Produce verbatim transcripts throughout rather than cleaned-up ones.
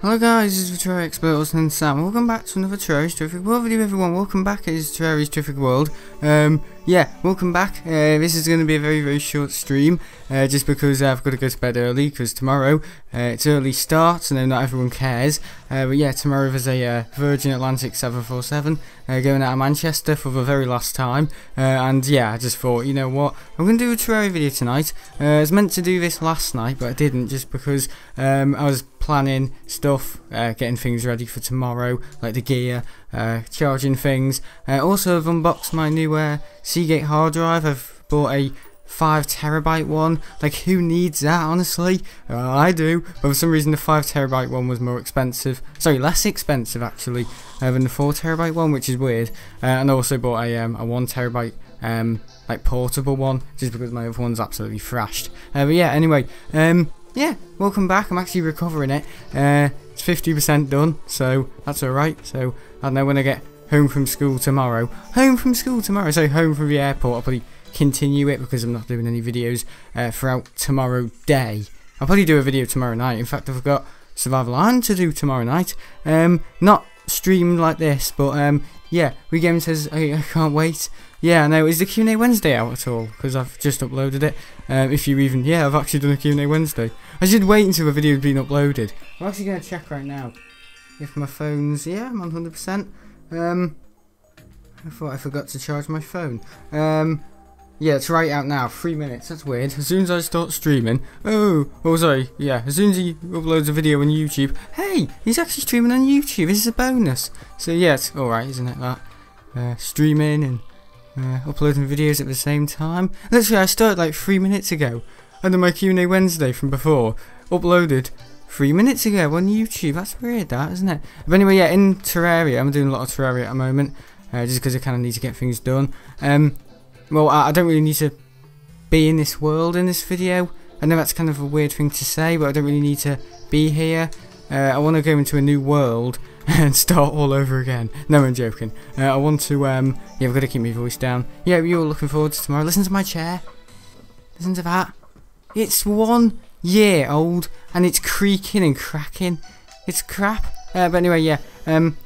Hello guys, this is the Terraria Expert, Wilson and Sam. Welcome back to another Terraria's Terrific World video, everyone. Welcome back, it is Terraria's Terrific World. Um, yeah, welcome back. Uh, this is going to be a very, very short stream, uh, just because I've got to go to bed early, because tomorrow uh, it's early start, and so not everyone cares. Uh, but yeah, tomorrow there's a uh, Virgin Atlantic seven forty-seven uh, going out of Manchester for the very last time. Uh, and yeah, I just thought, you know what, I'm going to do a Terraria video tonight. Uh, I was meant to do this last night, but I didn't, just because um, I was planning stuff, uh, getting things ready for tomorrow, like the gear, uh, charging things. Uh, also, I've unboxed my new uh, Seagate hard drive. I've bought a five terabyte one. Like, who needs that, honestly? Uh, I do, but for some reason the five terabyte one was more expensive. Sorry, less expensive, actually, uh, than the four terabyte one, which is weird. Uh, and I also bought a, um, a one terabyte um, like portable one, just because my other one's absolutely thrashed. Uh, but yeah, anyway, um... yeah, welcome back. I'm actually recovering it. Uh, it's fifty percent done, so that's alright. So, I don't know when I get home from school tomorrow. Home from school tomorrow, so home from the airport. I'll probably continue it because I'm not doing any videos uh, throughout tomorrow day. I'll probably do a video tomorrow night. In fact, I've got Survival Island to do tomorrow night. Um, not streamed like this, but um, yeah, WeGaming says, I, I can't wait. Yeah, I know. Is the Q and A Wednesday out at all? Because I've just uploaded it. Um, if you even... Yeah, I've actually done a Q and A Wednesday. I should wait until the video's been uploaded. I'm actually going to check right now. If my phone's... Yeah, I'm on one hundred percent. Um, I thought I forgot to charge my phone. Um, yeah, it's right out now. Three minutes. That's weird. As soon as I start streaming... Oh, oh, sorry. Yeah, as soon as he uploads a video on YouTube... Hey, he's actually streaming on YouTube. This is a bonus. So, yeah, it's alright, isn't it, that? Uh, streaming and... Uh, uploading videos at the same time. Literally, I started like three minutes ago, and then my Q and A Wednesday from before uploaded three minutes ago on YouTube. That's weird, that, isn't it? But anyway, yeah, in Terraria, I'm doing a lot of Terraria at the moment, uh, just because I kind of need to get things done. Um, well, I, I don't really need to be in this world in this video. I know that's kind of a weird thing to say, but I don't really need to be here. Uh, I want to go into a new world and start all over again. No, I'm joking. Uh, I want to, um... yeah, I've got to keep my voice down. Yeah, you're looking forward to tomorrow. Listen to my chair. Listen to that. It's one year old, and it's creaking and cracking. It's crap. Uh, but anyway, yeah. Um,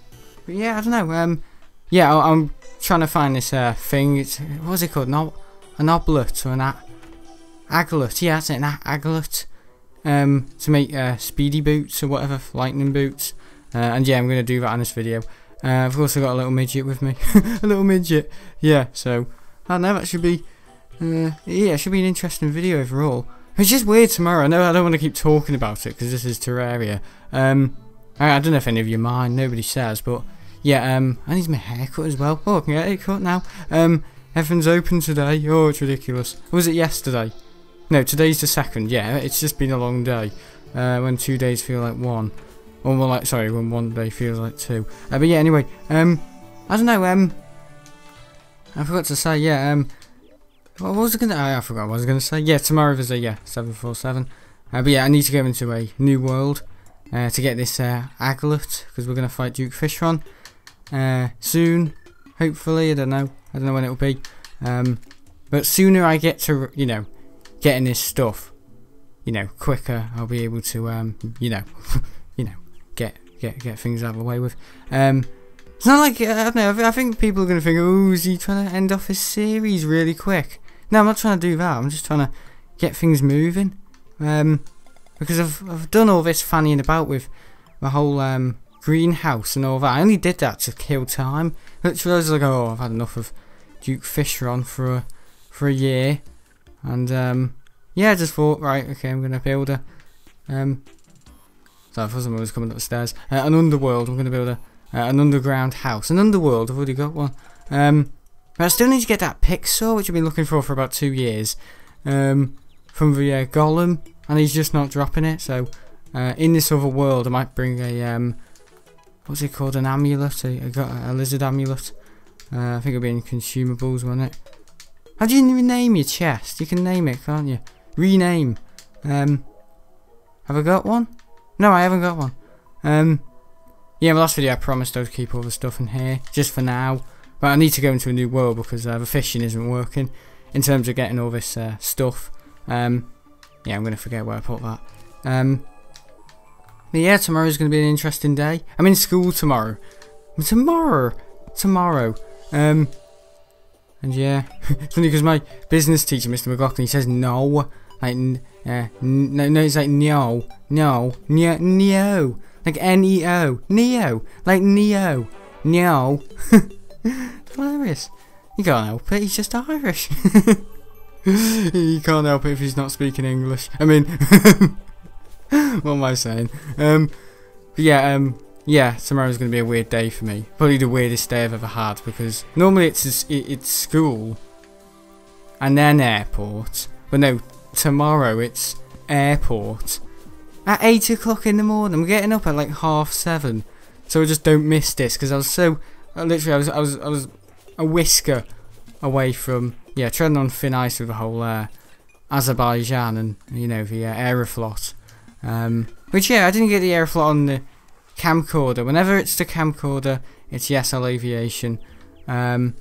but yeah, I don't know. Um, yeah, I I'm trying to find this, uh, thing. It's... What was it called? An, ob an oblet or an a aglet. Yeah, that's it. An aglet. Um, to make, uh, speedy boots or whatever. Lightning boots. Uh, and yeah, I'm going to do that in this video. Uh, I've also got a little midget with me. A little midget. Yeah, so, I don't know, that should be, uh, yeah, it should be an interesting video overall. It's just weird tomorrow. I know I don't want to keep talking about it, because this is Terraria. Um, I, I don't know if any of you mind, nobody says, but, yeah, um, I need my haircut as well. Oh, I can get it cut now. Um, everything's open today. Oh, it's ridiculous. Or was it yesterday? No, today's the second, yeah, it's just been a long day. Uh, when two days feel like one. Or more like, sorry, when one day feels like two. Uh, but yeah, anyway, um, I don't know, um, I forgot to say, yeah, um, what was I gonna, I, I forgot what I was gonna say. Yeah, tomorrow there's a, yeah, seven forty-seven. Uh, but yeah, I need to go into a new world, uh, to get this, uh, aglet, because we're gonna fight Duke Fishron, uh, soon, hopefully, I don't know, I don't know when it'll be. Um, but sooner I get to, you know, getting this stuff, you know, quicker I'll be able to, um, you know, you know, Get, get get things out of the way with. Um, it's not like, I don't know, I think people are going to think, oh, is he trying to end off his series really quick? No, I'm not trying to do that, I'm just trying to get things moving. Um, because I've, I've done all this fannying about with the whole um, greenhouse and all that. I only did that to kill time. Literally, I was like, oh, I've had enough of Duke Fishron for a, for a year. And, um, yeah, I just thought, right, okay, I'm going to build a... Um, So I thought someone was coming up the stairs. Uh, an underworld. I'm going to build a, uh, an underground house. An underworld. I've already got one. Um, but I still need to get that pixel, which I've been looking for for about two years. Um, from the uh, Golem. And he's just not dropping it. So uh, in this other world, I might bring a... Um, what's it called? An amulet. I got a lizard amulet. Uh, I think it'll be in consumables, won't it? How do you rename your chest? You can name it, can't you? Rename. Um, have I got one? No, I haven't got one. Um, yeah, in the last video I promised I would keep all the stuff in here, just for now. But I need to go into a new world because uh, the fishing isn't working in terms of getting all this uh, stuff. Um, yeah, I'm going to forget where I put that. Um, But yeah, tomorrow's going to be an interesting day. I'm in school tomorrow. Tomorrow! Tomorrow. Um, and yeah, it's funny because my business teacher, Mister McLaughlin, he says no. Like, uh, no, no, it's like no, no, no, no. Like N E O, Neo, like Neo, no. Hilarious. You can't help it, he's just Irish. You can't help it if he's not speaking English. I mean, what am I saying? Um, but yeah, um, yeah, tomorrow's going to be a weird day for me. Probably the weirdest day I've ever had, because normally it's it's school and then airport. But no, tomorrow it's airport. At eight o'clock in the morning, I'm getting up at like half seven. So I just don't miss this, because I was so... Uh, literally, I was, I was, I was a whisker away from... Yeah, treading on thin ice with the whole uh, Azerbaijan and, you know, the uh, Aeroflot. Um, which, yeah, I didn't get the Aeroflot on the camcorder. Whenever it's the camcorder, it's the S L Aviation. Um,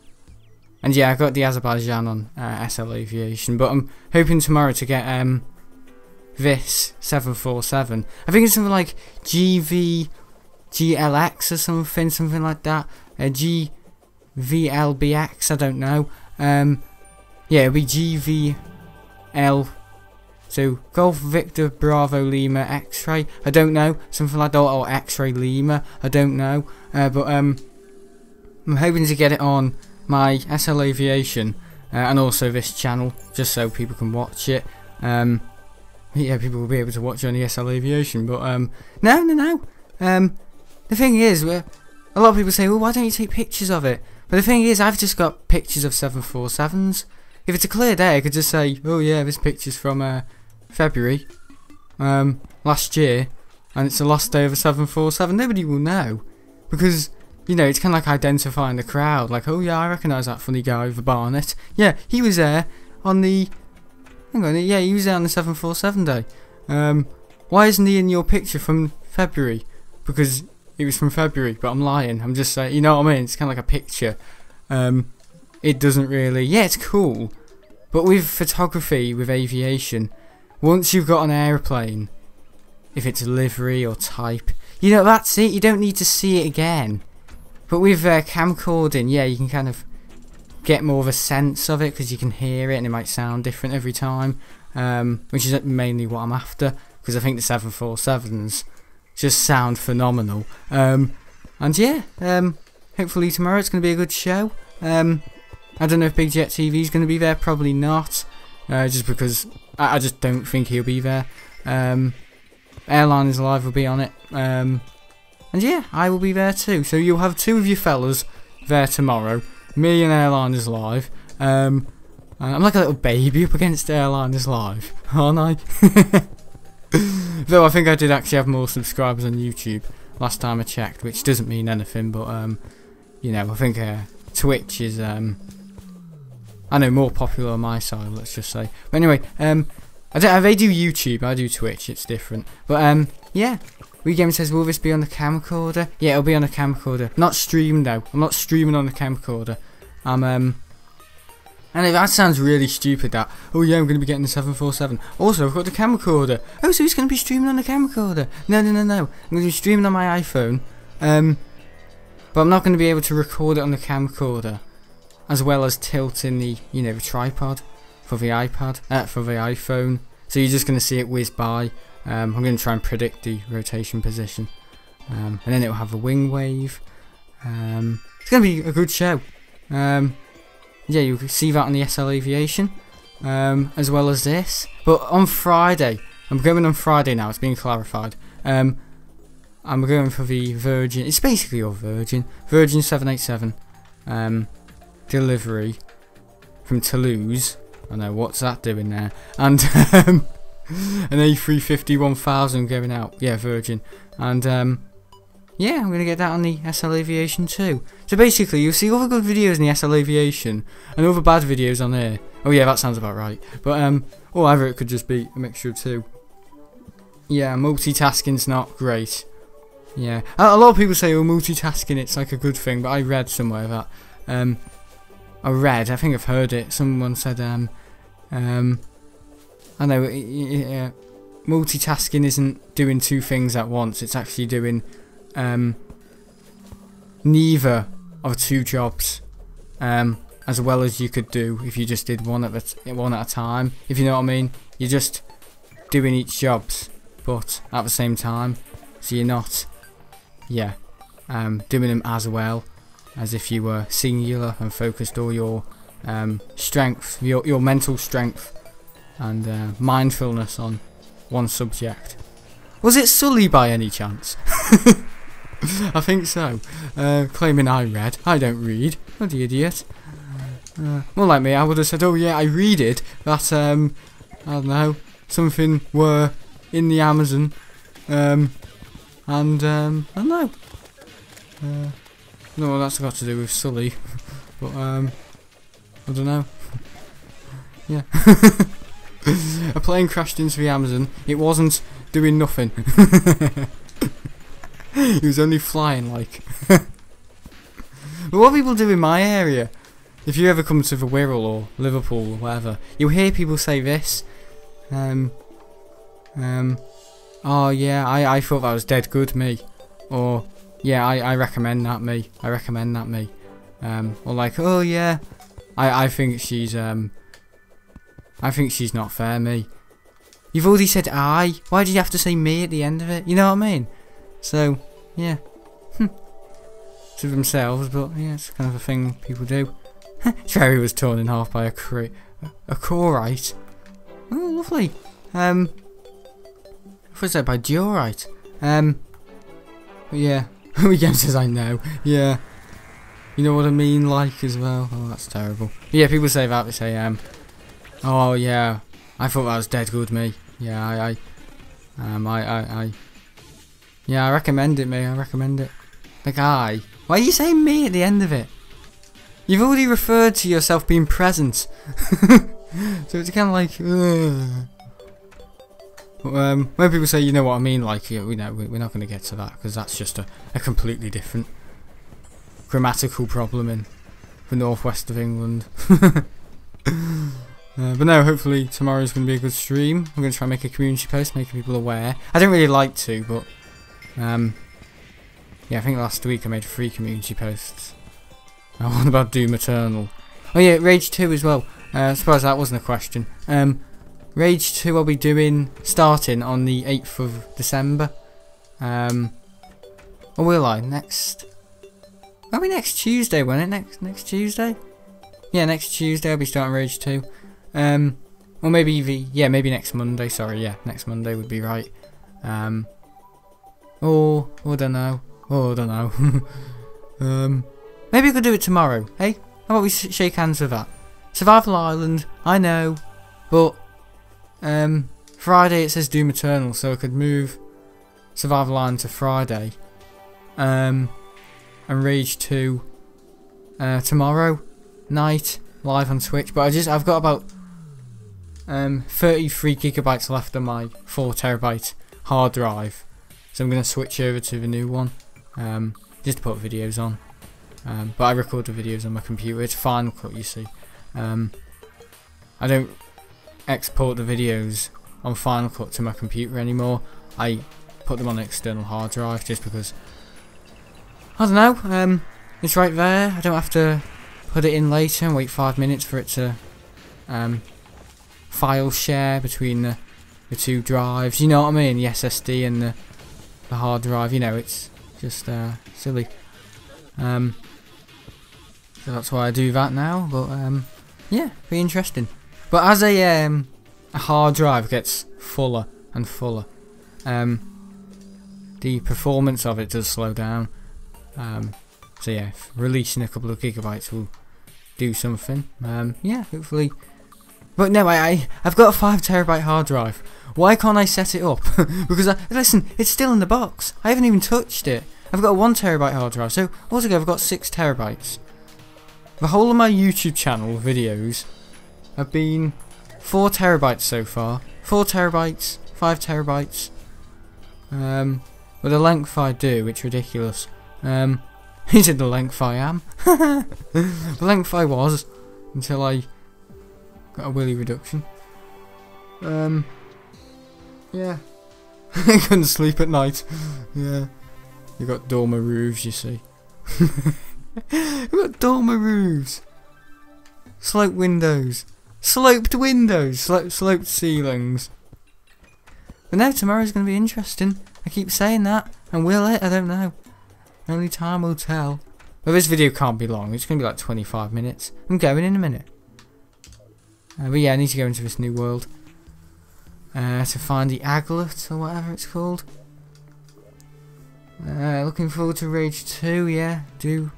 and, yeah, I got the Azerbaijan on uh, S L Aviation. But I'm hoping tomorrow to get... Um, this seven forty-seven. I think it's something like G V G L X or something, something like that. Uh, G V L B X, I don't know. Um, yeah, it'll be G V L. So, Golf Victor Bravo Lima X-Ray. I don't know. Something like that. Or X-Ray Lima. I don't know. Uh, but um, I'm hoping to get it on my S L Aviation uh, and also this channel, just so people can watch it. Um... Yeah, people will be able to watch on the S L Aviation, but um, no, no, no. Um, the thing is, we're, a lot of people say, well, why don't you take pictures of it? But the thing is, I've just got pictures of seven forty-sevens. If it's a clear day, I could just say, oh yeah, this picture's from uh, February um, last year, and it's the last day of a seven forty-seven. Nobody will know, because, you know, it's kind of like identifying the crowd. Like, oh yeah, I recognise that funny guy over Barnet. Yeah, he was there on the... Hang on, yeah, he was there on the seven forty-seven day. Um, why isn't he in your picture from February? Because it was from February, but I'm lying. I'm just saying, you know what I mean? It's kind of like a picture. Um, it doesn't really... Yeah, it's cool. But with photography, with aviation, once you've got an aeroplane, if it's livery or type, you know, that's it. You don't need to see it again. But with uh, camcording, yeah, you can kind of... get more of a sense of it, because you can hear it and it might sound different every time, um, which is mainly what I'm after, because I think the seven forty-sevens just sound phenomenal. Um, and yeah, um, hopefully tomorrow it's going to be a good show. Um, I don't know if Big Jet T V is going to be there, probably not, uh, just because I, I just don't think he'll be there. Um, Airliners Live will be on it, um, and yeah, I will be there too, so you'll have two of you fellas there tomorrow. Me and Airliners Live. Um, I'm like a little baby up against Airliners Live, aren't I? Though I think I did actually have more subscribers on YouTube last time I checked, which doesn't mean anything, but, um, you know, I think uh, Twitch is, um, I know, more popular on my side, let's just say. But anyway, um, I don't, they do YouTube, I do Twitch, it's different. But, um, yeah. WeGaming says, will this be on the camcorder? Yeah, it'll be on the camcorder. Not streamed though. I'm not streaming on the camcorder. I'm, um... And that sounds really stupid, that. Oh yeah, I'm going to be getting the seven forty-seven. Also, I've got the camcorder. Oh, so he's going to be streaming on the camcorder. No, no, no, no. I'm going to be streaming on my iPhone. Um... But I'm not going to be able to record it on the camcorder. As well as tilting the, you know, the tripod. For the iPad. Uh, for the iPhone. So you're just going to see it whiz by. Um, I'm going to try and predict the rotation position, um, and then it will have a wing wave. Um, it's going to be a good show. Um, yeah, you'll see that on the S L Aviation, um, as well as this. But on Friday, I'm going on Friday now. It's been clarified. Um, I'm going for the Virgin. It's basically your Virgin, Virgin seven eighty-seven um, delivery from Toulouse. I know what's that doing there, and. Um, an A three fifty one thousand going out, yeah, Virgin, and um, yeah, I'm going to get that on the S L Aviation too. So basically, you'll see all the good videos in the S L Aviation, and all the bad videos on there. Oh yeah, that sounds about right, but um, or either it could just be a mixture of two. Yeah, multitasking's not great. Yeah, a lot of people say, oh, multitasking, it's like a good thing, but I read somewhere that, um, I read, I think I've heard it, someone said, um, um, I know, uh, multitasking isn't doing two things at once, it's actually doing um, neither of two jobs um, as well as you could do if you just did one at, the t one at a time, if you know what I mean. You're just doing each jobs, but at the same time, so you're not, yeah, um, doing them as well as if you were singular and focused all your um, strength, your, your mental strength and uh, mindfulness on one subject. Was it Sully by any chance? I think so. Uh, claiming I read. I don't read. Bloody idiot. Uh, more like me, I would have said, oh yeah, I read it. That, um, I don't know, something were in the Amazon. Um, and, um, I don't know. Uh, I don't know what that's got to do with Sully. But, um, I don't know. Yeah. A plane crashed into the Amazon. It wasn't doing nothing. It was only flying, like. But what people do in my area, if you ever come to the Wirral or Liverpool or whatever, you'll hear people say this. Um, um, oh yeah, I, I thought that was dead good, me. Or, yeah, I, I recommend that, me. I recommend that, me. Um, or like, oh yeah, I, I think she's, um, I think she's not fair, me. You've already said I. Why did you have to say me at the end of it? You know what I mean? So, yeah. To themselves, but yeah, it's kind of a thing people do. Cherry was torn in half by a cra a corite. Oh, lovely. Um, what was that, by diorite? Um, but yeah. WeGaming says I know. Yeah. You know what I mean, like, as well. Oh, that's terrible. But yeah, people say that. They say, um, oh yeah, I thought that was dead good, me. Yeah, I, I, um, I, I, I, yeah, I recommend it, me. I recommend it. Like, I. Why are you saying me at the end of it? You've already referred to yourself being present, so it's kind of like, ugh. Um, when people say, you know what I mean, like, you know, we're not going to get to that because that's just a, a completely different grammatical problem in the northwest of England. Uh, but no, hopefully tomorrow's going to be a good stream. I'm going to try and make a community post, making people aware. I don't really like to, but um, yeah, I think last week I made three community posts. Oh, what about Doom Eternal? Oh yeah, Rage two as well. Uh, I suppose that wasn't a question. Um, Rage two I'll be doing, starting on the eighth of December. Um, or will I? Next... I'll be next Tuesday, won't it? Next, next Tuesday? Yeah, next Tuesday I'll be starting Rage two. Um, or maybe the, yeah, maybe next Monday, sorry, yeah, next Monday would be right. Um, or, or I don't know, or I don't know. um, maybe we could do it tomorrow, hey? How about we sh shake hands with that? Survival Island, I know, but, um, Friday it says Doom Eternal, so I could move Survival Island to Friday, um, and Rage two, uh, tomorrow night, live on Twitch, but I just, I've got about Um, thirty-three gigabytes left on my four terabyte hard drive, so I'm going to switch over to the new one, um, just to put videos on, um, but I record the videos on my computer. It's Final Cut, you see. um, I don't export the videos on Final Cut to my computer anymore. I put them on an external hard drive just because, I don't know, um, it's right there. I don't have to put it in later and wait five minutes for it to um, file share between the, the two drives, you know what I mean, the S S D and the, the hard drive, you know, it's just uh, silly. Um, so that's why I do that now, but um, yeah, be interesting. But as a, um, a hard drive gets fuller and fuller, um, the performance of it does slow down, um, so yeah, releasing a couple of gigabytes will do something. Um, yeah, hopefully. But no, I, I, I've got a five terabyte hard drive. Why can't I set it up? Because, I, listen, it's still in the box. I haven't even touched it. I've got a one terabyte hard drive, so altogether I've got six terabytes. The whole of my YouTube channel videos have been four terabytes so far. four terabytes, five terabytes. Um, but the length I do, it's ridiculous. Um, is it the length I am? The length I was until I got a willy reduction. Um, Yeah. I couldn't sleep at night. Yeah. You got dormer roofs, you see. You got dormer roofs. Sloped windows. Sloped windows. Slo sloped ceilings. But now tomorrow's going to be interesting. I keep saying that. And will it? I don't know. Only time will tell. Well, this video can't be long. It's going to be like twenty-five minutes. I'm going in a minute. Uh, but yeah, I need to go into this new world. Uh, to find the Aglet, or whatever it's called. Uh, looking forward to Rage two, yeah. Do.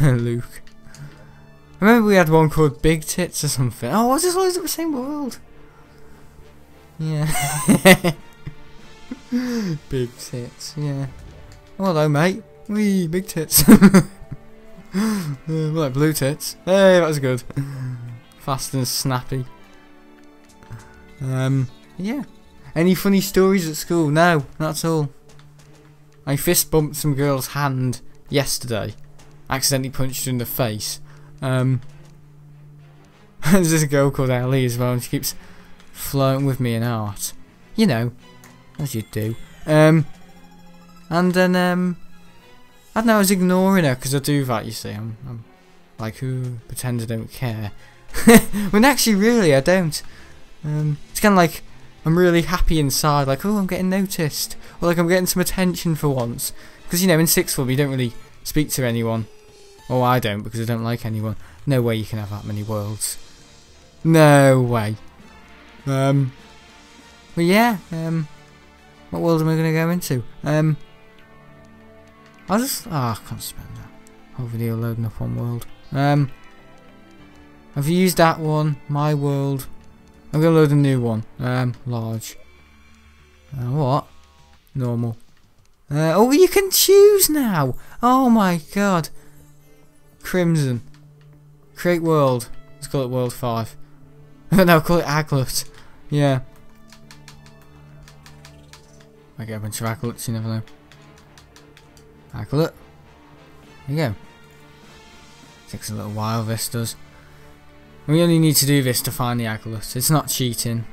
Luke. I remember we had one called Big Tits or something. Oh, what's this always in the same world? Yeah. Big Tits, yeah. Oh, hello, mate. Wee, Big Tits. uh, like Blue Tits. Hey, that was good. Fast and snappy. Um, yeah. Any funny stories at school? No, that's all. I fist bumped some girl's hand yesterday. Accidentally punched her in the face. Um, there's this girl called Ellie as well, and she keeps flirting with me in art. You know, as you do. Um, and then, um, I don't know, I was ignoring her, because I do that, you see. I'm, I'm like, ooh, pretend I don't care. When actually, really, I don't. Um, it's kind of like I'm really happy inside, like, oh, I'm getting noticed, or like I'm getting some attention for once. Because, you know, in sixth form you don't really speak to anyone. Oh, I don't, because I don't like anyone. No way you can have that many worlds. No way. Um, but yeah, um, what world am I going to go into? Um, I'll just, ah, oh, I can't spend that whole video loading up one world. Um, I've used that one, my world. I'm going to load a new one. Um, large. Uh, what? Normal. Uh, oh, you can choose now! Oh my god. Crimson. Create world. Let's call it World five. No, call it Aglet. Yeah. I get a bunch of Aglets, you never know. Aglet. There you go. Takes a little while, this does. We only need to do this to find the Aglet. It's not cheating.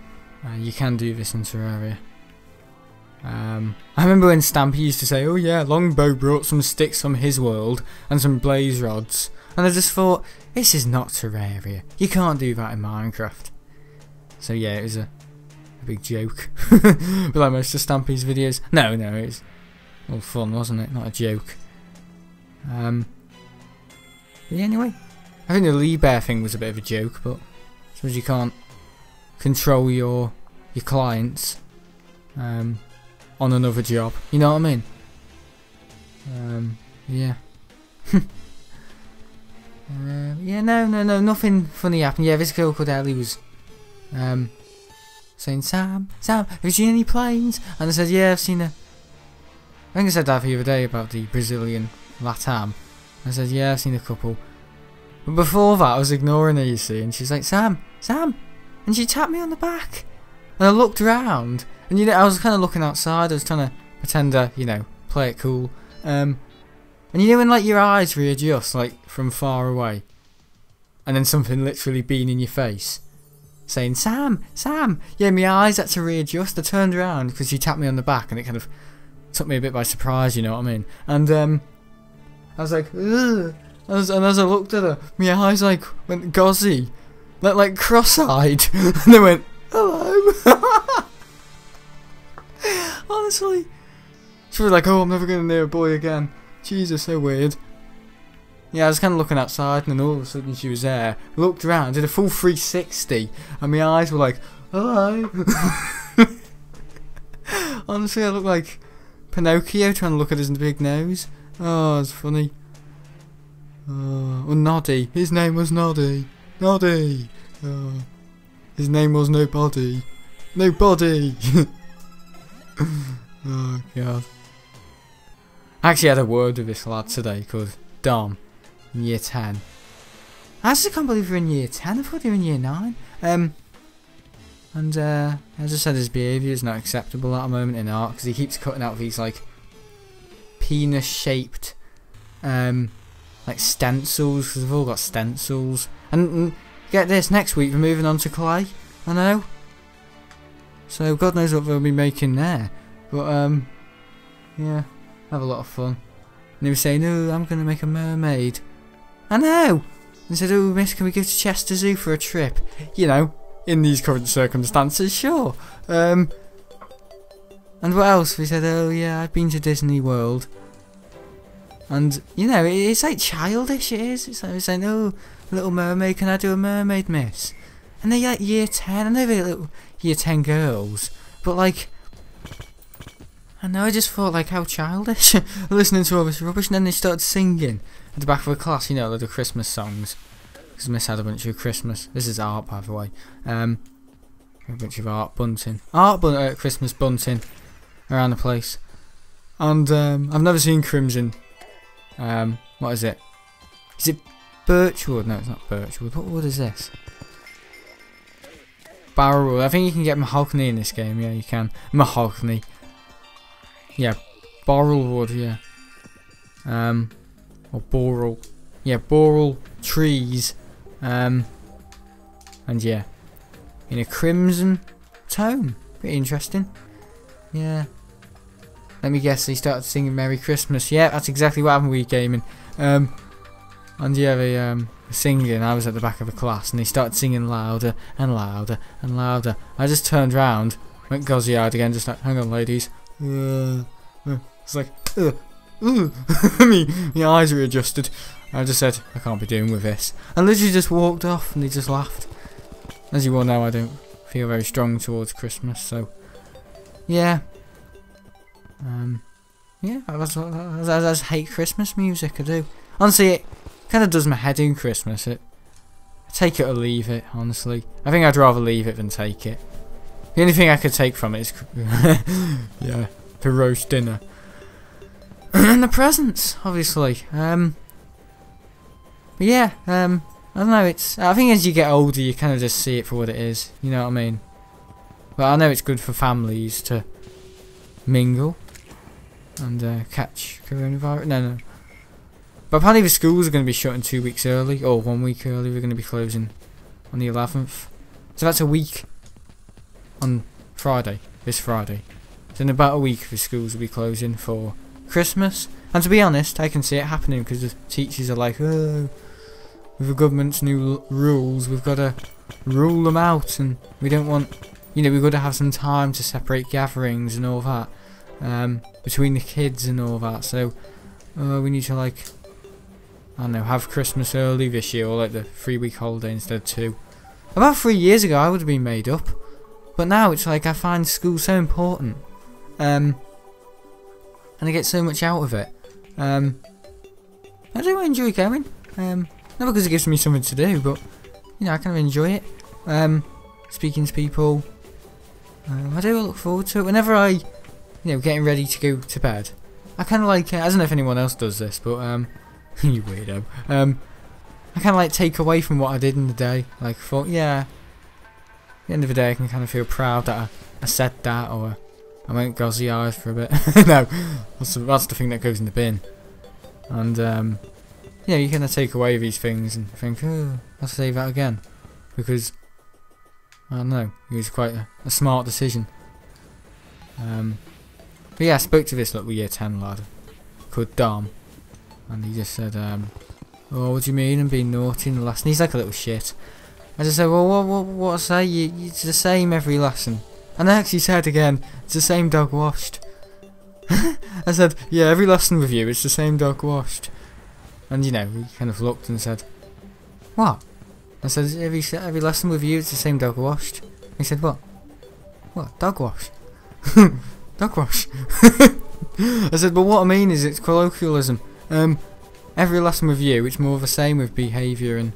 Uh, you can do this in Terraria. Um, I remember when Stampy used to say, oh yeah, Longbow brought some sticks from his world and some blaze rods. And I just thought, this is not Terraria. You can't do that in Minecraft. So yeah, it was a, a big joke. But like most of Stampy's videos. No, no, it was all fun, wasn't it? Not a joke. Um, yeah, anyway. I think the Lee Bear thing was a bit of a joke, but I suppose you can't control your your clients um, on another job. You know what I mean? Um, yeah. uh, yeah, no, no, no, nothing funny happened. Yeah, this girl called Ellie was um, saying, Sam, Sam, have you seen any planes? And I said, yeah, I've seen a... I think I said that the other day about the Brazilian LATAM. I said, yeah, I've seen a couple. But before that, I was ignoring her, you see, and she's like, Sam, Sam, and she tapped me on the back. And I looked round, and you know, I was kind of looking outside, I was trying to pretend to, you know, play it cool. Um, and you know when, like, your eyes readjust, like, from far away, and then something literally being in your face, saying, Sam, Sam. Yeah, my eyes had to readjust, I turned around, because she tapped me on the back, and it kind of took me a bit by surprise, you know what I mean? And, um, I was like, ugh. As, and as I looked at her, my eyes like went gauzy, like, like cross-eyed, and they went, hello. Honestly. She was like, oh, I'm never going near a boy again. Jesus, so weird. Yeah, I was kind of looking outside, and then all of a sudden she was there. Looked around, did a full three sixty, and my eyes were like, hello. Honestly, I looked like Pinocchio trying to look at his big nose. Oh, it's funny. Uh, oh, Noddy. His name was Noddy. Noddy. Uh, his name was Nobody. Nobody. Oh, God. I actually had a word with this lad today called Dom. In year ten. I just can't believe we're in year ten. I thought we were in year nine. Um, and uh, I just said his behaviour is not acceptable at the moment in art because he keeps cutting out these, like, penis-shaped... Um... like stencils, because they've all got stencils. And, and get this, next week we're moving on to clay. I know. So God knows what they'll be making there. But um, yeah, have a lot of fun. And they were saying, "No, I'm going to make a mermaid." I know. And said, "Oh, miss, can we go to Chester Zoo for a trip?" You know, in these current circumstances, sure. Um, and what else? We said, "Oh yeah, I've been to Disney World." And you know, it's like childish. It is. It's like we're saying, "Oh, Little Mermaid, can I do a mermaid, miss?" And they're like year ten. I know they're little year ten girls, but like, I know, I just thought, like, how childish, listening to all this rubbish. And then they started singing at the back of the class, you know, like the Christmas songs, because Miss had a bunch of Christmas, this is art by the way, um, a bunch of art bunting, art bun uh, Christmas bunting around the place. And um, I've never seen Crimson, um, what is it, is it Birchwood? No, it's not Birchwood. What wood is this? Barrelwood. I think you can get mahogany in this game, yeah, you can, mahogany. Yeah, Borrelwood, yeah. Um, or Borrel. Yeah, Borrel trees. Um, and yeah, in a crimson tone. Pretty interesting. Yeah. Let me guess, they started singing Merry Christmas. Yeah, that's exactly what happened with WeGaming. Um, and yeah, they um, were singing. I was at the back of the class and they started singing louder and louder and louder. I just turned round, went gauzy eyed again, just like, hang on, ladies. Uh, uh, it's like, uh, uh. me, my eyes were adjusted. I just said, I can't be doing with this. And literally just walked off and they just laughed. As you all know, I don't feel very strong towards Christmas, so yeah. Um, yeah, I just, I just, I just hate Christmas music, I do. Honestly, it kind of does my head in, Christmas. It, I take it or leave it, honestly. I think I'd rather leave it than take it. The only thing I could take from it is yeah, the roast dinner. And the presents, obviously. Um, but yeah, um, I don't know, it's, I think as you get older you kind of just see it for what it is, you know what I mean? But I know it's good for families to mingle and uh, catch coronavirus. No, no. But apparently the schools are going to be shutting two weeks early, or one week early. We're going to be closing on the eleventh. So that's a week. On Friday, this Friday. So in about a week the schools will be closing for Christmas. And to be honest, I can see it happening because the teachers are like, oh, with the government's new rules, we've got to rule them out and we don't want, you know, we've got to have some time to separate gatherings and all that, um, between the kids and all that. So uh, we need to, like, I don't know, have Christmas early this year, or like the three week holiday instead of two. About three years ago I would have been made up. But now it's like I find school so important, um, and I get so much out of it. Um, I do enjoy going, um, not because it gives me something to do, but you know, I kind of enjoy it. Um, speaking to people, um, I do look forward to it. Whenever I, you know, getting ready to go to bed, I kind of like, uh, I don't know if anyone else does this, but um, you weirdo. Um, I kind of like take away from what I did in the day. Like, I thought, yeah. At the end of the day I can kind of feel proud that I, I said that, or I went gauzy eyes for a bit. No, that's the, that's the thing that goes in the bin. And um, yeah, you kind of take away these things and think, oh, I'll say that again, because I don't know, it was quite a, a smart decision. Um, but yeah, I spoke to this little year ten lad called Dom, and he just said, um, oh, what do you mean I'm being naughty in the lesson? He's like a little shit. I just said, well, what, what, what I say, you, it's the same every lesson. And I actually said again, it's the same dog washed. I said, yeah, every lesson with you, it's the same dog washed. And, you know, he kind of looked and said, what? I said, every, every lesson with you, it's the same dog washed. He said, what? What? Dog wash? Dog wash? I said, but what I mean is it's colloquialism. Um, every lesson with you, it's more of the same with behaviour and...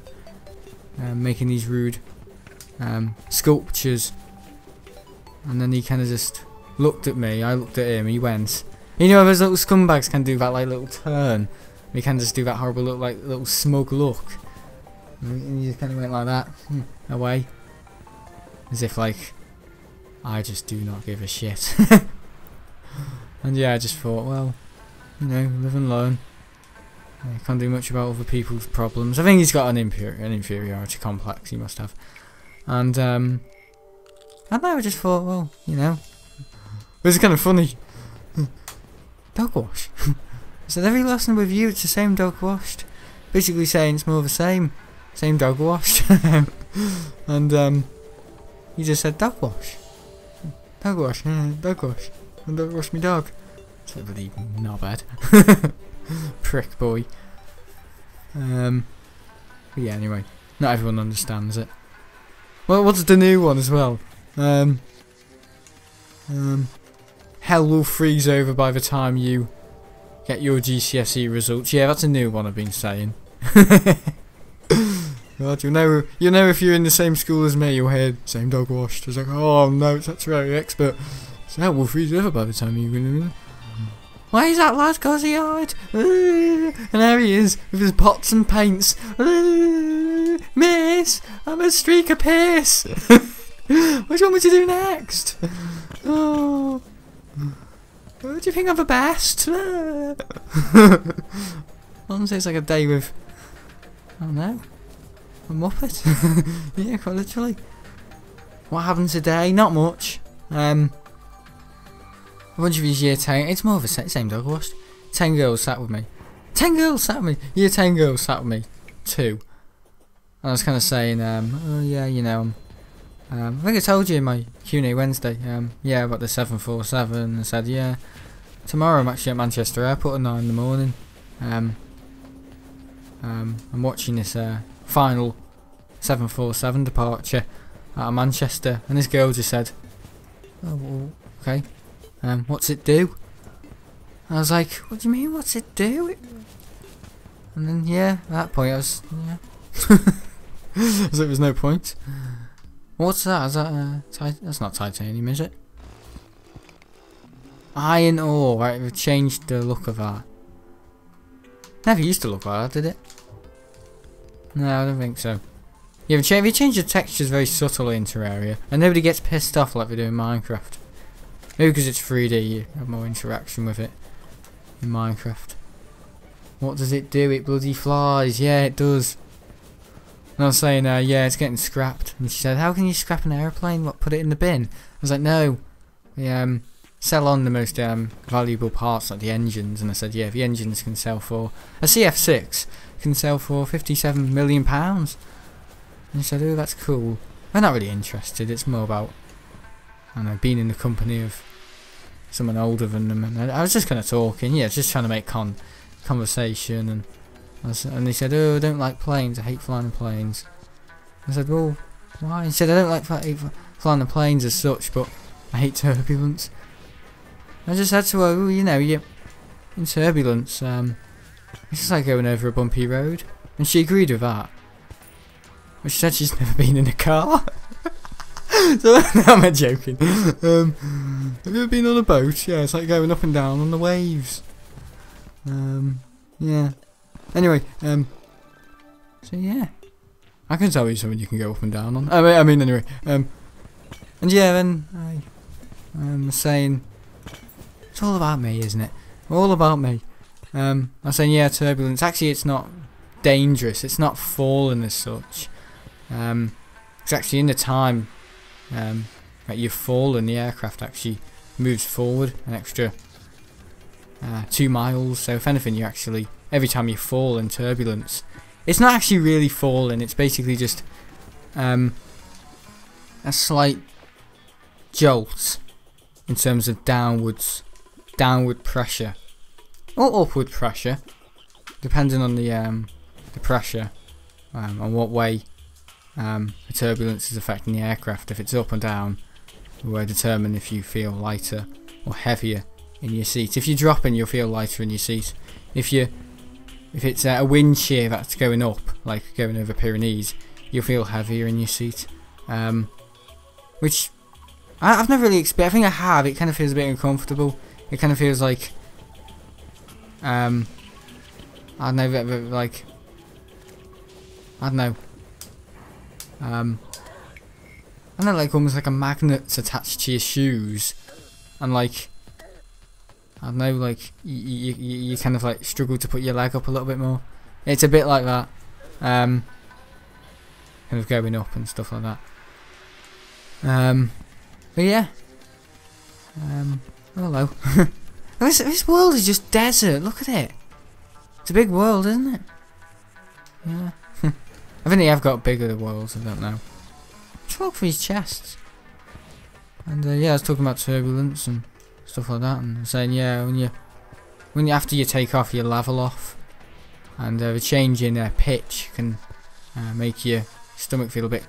Um, making these rude um, sculptures. And then he kind of just looked at me, I looked at him, he went, you know, those little scumbags can do that, like, little turn, they can just do that horrible look, like little smug look, and he just kind of went like that away, as if like I just do not give a shit. And yeah, I just thought, well, you know, live and learn. I can't do much about other people's problems. I think he's got an, inferi an inferiority complex, he must have. And, um, And I just thought, well, you know, this is kind of funny. Dog wash. So every lesson with you, it's the same dog washed. Basically saying it's more of the same. Same dog washed. And um, you just said dog wash. Dog wash, dog wash. Dog wash me dog. It's a bloody knobhead. Prick boy. Um, but yeah, anyway. Not everyone understands it. Well, what's the new one as well? Um, um, hell will freeze over by the time you get your G C S E results. Yeah, that's a new one I've been saying. God, you'll know, you'll know if you're in the same school as me, you'll hear same dog washed. It's like, oh no, that's very expert. So hell will freeze over by the time you... Why is that lad got his yard? And there he is with his pots and paints. Miss, I'm a streak of piss. What do you want me to do next? Oh, what do you think I'm the best? Honestly, it's like a day with, I don't know, a muppet. Yeah, quite literally. What happened today? Not much. Um, a bunch of these year ten. It's more of the same dog washed. Ten girls sat with me. Ten girls sat with me. Year ten girls sat with me. Two. And I was kind of saying, um, oh yeah, you know. I'm Um, I think I told you in my Q and A Wednesday, um, yeah, about the seven forty-seven. I said, yeah, tomorrow I'm actually at Manchester Airport at nine in the morning. Um, um, I'm watching this uh, final seven forty-seven departure out of Manchester, and this girl just said, oh, okay, um, what's it do? I was like, what do you mean, what's it do? And then, yeah, at that point I was, yeah, so there was no point. What's that? Is that uh, tit that's not titanium, is it? Iron ore, right, we've changed the look of that. Never used to look like that, did it? No, I don't think so. Yeah, we, cha we changed the textures very subtly in Terraria, and nobody gets pissed off like we do in Minecraft. Maybe because it's three D, you have more interaction with it in Minecraft. What does it do? It bloody flies, yeah it does. And I was saying, uh, yeah, it's getting scrapped. And she said, how can you scrap an aeroplane? What, put it in the bin? I was like, no. We um, sell on the most um, valuable parts, like the engines. And I said, yeah, the engines can sell for... A C F six can sell for fifty-seven million pounds. And she said, oh, that's cool. They're not really interested. It's more about, I don't know, being in the company of someone older than them. And I was just kind of talking, yeah, just trying to make con conversation and... And they said, oh, I don't like planes, I hate flying planes. I said, well, why? He said, I don't like fl flying the planes as such, but I hate turbulence. I just said to her, well, you know, you, in turbulence, um, it's just like going over a bumpy road. And she agreed with that. But she said she's never been in a car. So, no, I'm joking. Um, have you ever been on a boat? Yeah, it's like going up and down on the waves. Um, yeah. Anyway, um, so yeah, I can tell you something you can go up and down on. I mean, I mean anyway, um, and yeah, then I um, was saying, it's all about me, isn't it? All about me. Um, I was saying, yeah, turbulence. Actually, it's not dangerous. It's not falling as such. Um, it's actually in the time um, that you've fallen, the aircraft actually moves forward an extra uh, two miles. So if anything, you actually... Every time you fall in turbulence, it's not actually really falling. It's basically just um, a slight jolt in terms of downwards, downward pressure or upward pressure, depending on the um, the pressure um, and what way um, the turbulence is affecting the aircraft. If it's up or down, will determine if you feel lighter or heavier in your seat. If you're dropping, you'll feel lighter in your seat. If you If it's uh, a wind shear that's going up, like going over Pyrenees, you'll feel heavier in your seat. Um, which, I, I've never really experienced. I think I have. It kind of feels a bit uncomfortable. It kind of feels like, um, I don't know, like, I don't know. Um, I don't know, like almost like a magnet's attached to your shoes. And like... I know, like, you, you, you kind of, like, struggle to put your leg up a little bit more. It's a bit like that. Um, kind of going up and stuff like that. Um, But yeah. Um, hello. this, this world is just desert. Look at it. It's a big world, isn't it? Yeah. I think they have got bigger worlds, I don't know. Let's look for his chests. And uh, yeah, I was talking about turbulence and stuff like that, and saying yeah, when you, when you after you take off, you level off, and uh, the change in uh, pitch can uh, make your stomach feel a bit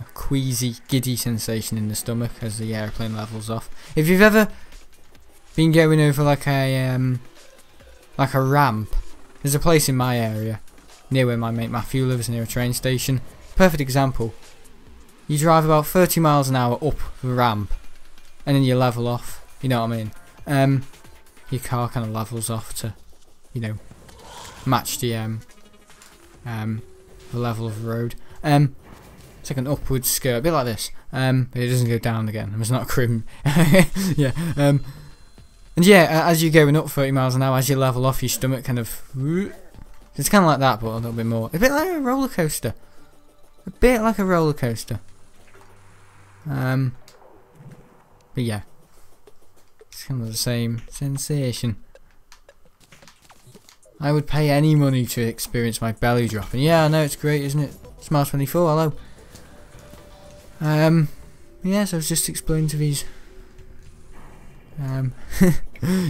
a queasy, giddy sensation in the stomach as the airplane levels off. If you've ever been going over like a um, like a ramp, there's a place in my area near where my mate Matthew lives, near a train station. Perfect example. You drive about thirty miles an hour up the ramp, and then you level off. You know what I mean? Um, your car kind of levels off to, you know, match the um, um, the level of the road. Um, it's like an upward skirt, a bit like this. Um, but it doesn't go down again. It's not a crim. yeah. Um, and yeah, as you're going up thirty miles an hour, as you level off, your stomach kind of. It's kind of like that, but a little bit more. A bit like a roller coaster. A bit like a roller coaster. Um, but yeah, it's kind of the same sensation. I would pay any money to experience my belly dropping. Yeah, I know, it's great, isn't it? Smart twenty-four, hello. Um, yeah, so I was just explaining to these um,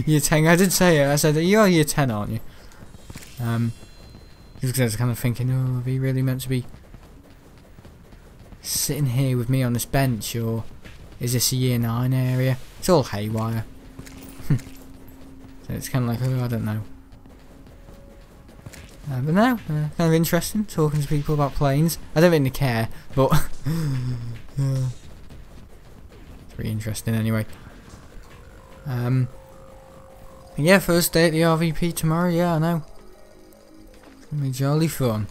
year ten, I did say it, I said, you are year ten, aren't you? Um, just because I was kind of thinking, oh, are they really meant to be sitting here with me on this bench, or is this a year nine area? It's all haywire. So it's kind of like, oh, I don't know. Uh, but no, uh, kind of interesting talking to people about planes. I don't really care, but uh, it's pretty interesting anyway. Um, yeah, first day at the R V P tomorrow, yeah, I know. It's going to be jolly fun.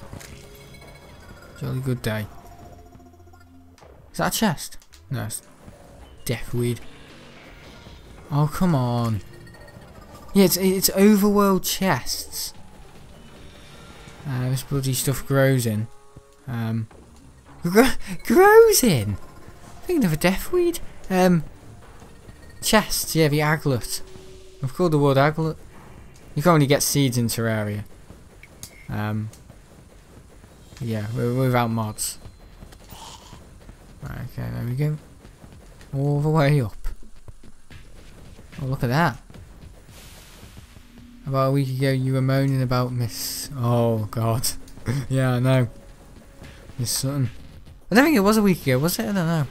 Jolly good day. Is that a chest? No, it's deathweed. Oh, come on. Yeah, it's, it's overworld chests. Uh, this bloody stuff grows in. Um, gr grows in? I'm thinking of a deathweed. Um, chests, yeah, the aglet. I've called the word aglet. You can't really get seeds in Terraria. Um, yeah, we're, we're without mods. Right, okay, there we go. All the way up. Oh, look at that. About a week ago, you were moaning about Miss... Oh, God. Yeah, I know. Miss Sutton. I don't think it was a week ago, was it? I don't know.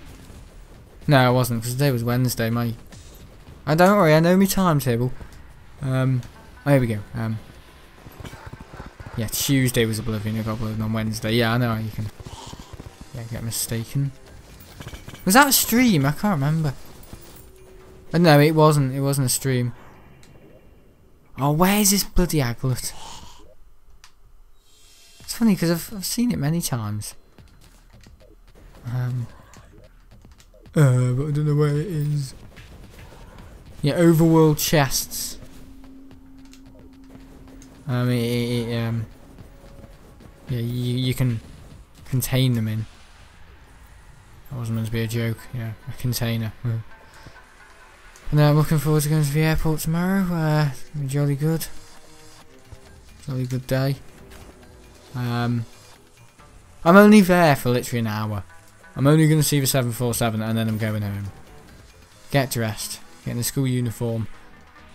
No, it wasn't, because today was Wednesday, mate. I don't worry, I know my timetable. Um, oh, here we go. Um, yeah, Tuesday was Oblivion. I got Oblivion on Wednesday. Yeah, I know how you can... Yeah, get mistaken. Was that a stream? I can't remember. But no, it wasn't. It wasn't a stream. Oh, where's this bloody aglet? It's funny because I've, I've seen it many times. Um. Uh, but I don't know where it is. Yeah, overworld chests. Um, it, it, it, um. Yeah, you you can contain them in. That wasn't meant to be a joke, yeah, a container. Mm. Now I'm looking forward to going to the airport tomorrow. Uh, it'll be jolly good. Jolly good day. Um, I'm only there for literally an hour. I'm only going to see the seven forty-seven and then I'm going home. Get dressed. Get in the school uniform.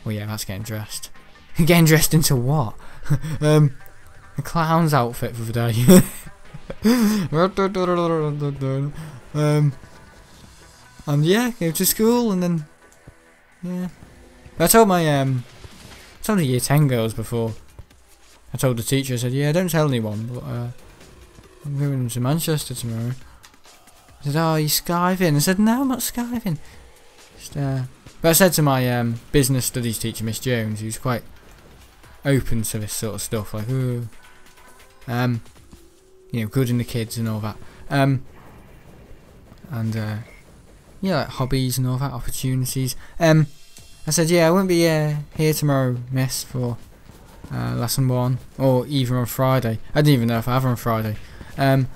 Well, yeah, that's getting dressed. Getting dressed into what? um, the clown's outfit for the day. um, and yeah, go to school and then yeah. I told my um, I told the year ten girls before. I told the teacher. I said, yeah, don't tell anyone, but uh, I'm going to Manchester tomorrow. I said, oh, are you skiving? I said, no, I'm not skiving. Just, uh, but I said to my um, business studies teacher, Miss Jones, who's quite open to this sort of stuff, like, ooh, um. you know, good in the kids and all that. Um, and, uh, yeah, like hobbies and all that, opportunities. Um, I said, yeah, I won't be uh, here tomorrow, miss, for uh, lesson one, or even on Friday. I didn't even know if I have on Friday. Um,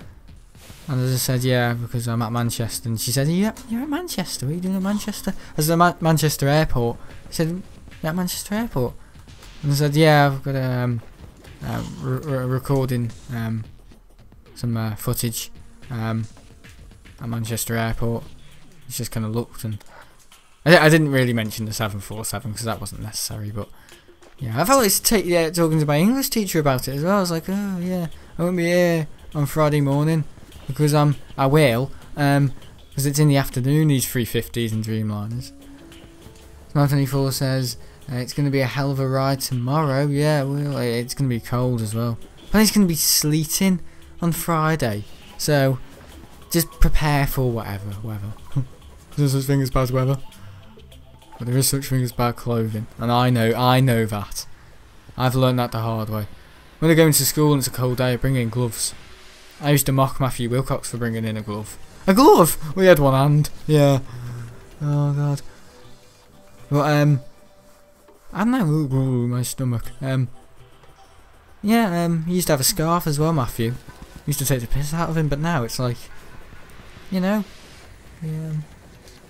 And as I said, yeah, because I'm at Manchester. And she said, yeah, you're at Manchester. What are you doing at Manchester? As I'm at Manchester Airport. I said, you're at Manchester Airport. And I said, yeah, I've got a um, uh, re recording um, some uh, footage um, at Manchester Airport. She just kind of looked, and I, I didn't really mention the seven forty-seven because that wasn't necessary. But yeah, I felt like t yeah, talking to my English teacher about it as well. I was like, oh yeah, I won't be here on Friday morning. Because I'm, I will, um, because it's in the afternoon, these three fifties and Dreamliners. nine twenty-four says, uh, it's going to be a hell of a ride tomorrow. Yeah, well, it's going to be cold as well. But it's going to be sleeting on Friday. So, just prepare for whatever, weather. There's no such thing as bad weather. But there is such thing as bad clothing. And I know, I know that. I've learned that the hard way. When I go into school and it's a cold day, I bring in gloves. I used to mock Matthew Wilcox for bringing in a glove. A glove! We had one hand. Yeah. Oh, God. But, um... I don't know. Ooh, ooh, my stomach. Um... Yeah, um, he used to have a scarf as well, Matthew. He used to take the piss out of him, but now it's like... You know... Um...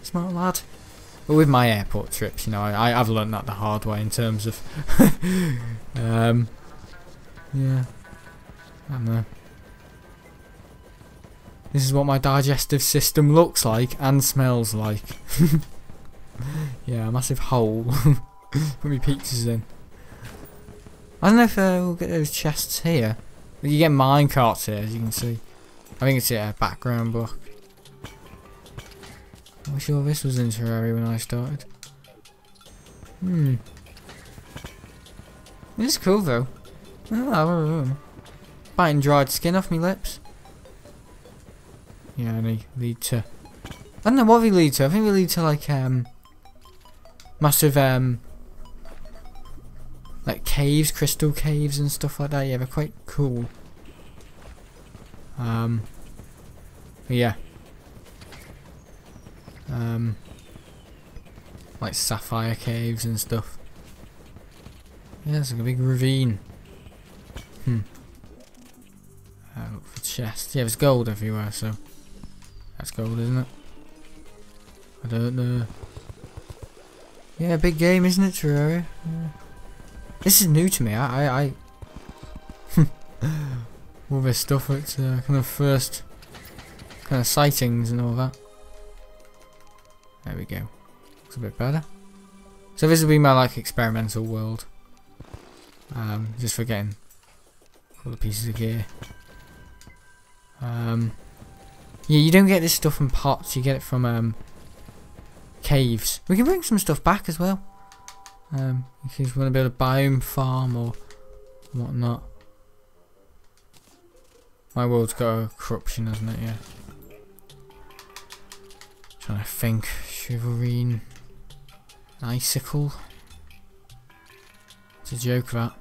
Smart lad. But with my airport trips, you know, I, I, I've learned that the hard way in terms of... um... Yeah. I don't know. This is what my digestive system looks like and smells like. Yeah, a massive hole. Put me pizzas in. I don't know if uh, we'll get those chests here. You get mine carts here, as you can see. I think it's a yeah, background block. I'm not sure this was in Terraria when I started. Hmm. This is cool though. Oh, biting dried skin off my lips. Yeah, they lead to... I don't know what they lead to. I think they lead to, like, um... massive, um... like, caves, crystal caves and stuff like that. Yeah, they're quite cool. Um... Yeah. Um... Like, sapphire caves and stuff. Yeah, there's like a big ravine. Hmm. Uh, look for chests. Yeah, there's gold everywhere, so... That's gold, isn't it? I don't know. Yeah, big game, isn't it, Terraria? Yeah. This is new to me. I, I, I all this stuff. It's uh, kind of first, kind of sightings and all that. There we go. Looks a bit better. So this will be my like experimental world. Um, just for getting all the pieces of gear. Um. Yeah, you don't get this stuff from pots, you get it from um, caves. We can bring some stuff back as well. Um, if you just want to build a biome farm or whatnot. My world's got a corruption, hasn't it? Yeah. Trying to think. Chivalrine. Icicle. It's a joke, that.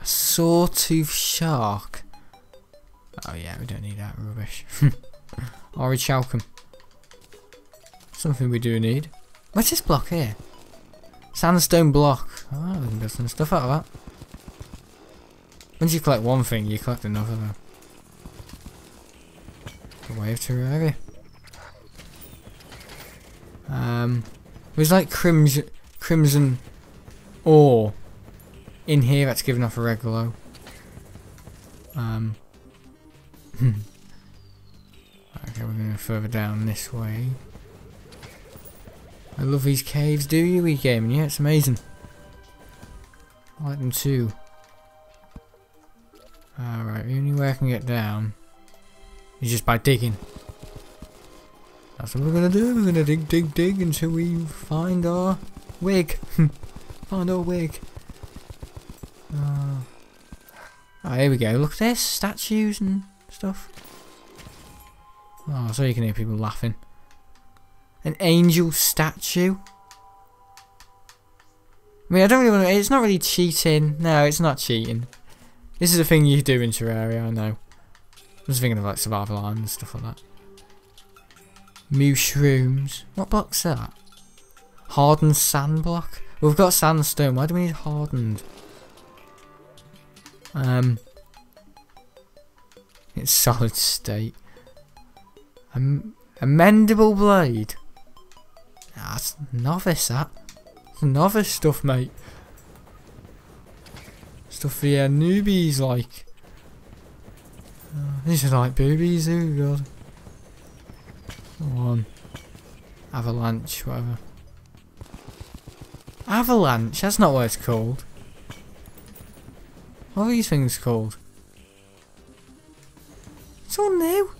A sawtooth shark. Oh yeah, we don't need that rubbish. Ori Chalcum. Something we do need. What's this block here? Sandstone block. Oh, we can build some stuff out of that. Once you collect one thing, you collect another though. The way of Terraria. Um, there's like crimson, crimson ore in here that's giving off a red glow. Um. Okay, we're going further down this way. I love these caves, do you, WeGaming? Yeah, it's amazing. I like them too. Alright, the only way I can get down is just by digging. That's what we're going to do. We're going to dig, dig, dig until we find our wig. Find our wig. Uh, oh, here we go. Look at this. Statues and... stuff. Oh, so you can hear people laughing. An angel statue. I mean, I don't really want to. It's not really cheating. No, it's not cheating. This is a thing you do in Terraria, I know. I was thinking of like Survival Island and stuff like that. Mushrooms. What block's that? Hardened sand block? Well, we've got sandstone. Why do we need hardened? Um. It's solid state. Um, a mendable blade. Ah, that's novice, that. That's novice stuff, mate. Stuff for your newbies, like. Oh, these are like boobies, oh god. Come on. Avalanche, whatever. Avalanche? That's not what it's called. What are these things called? It's all new.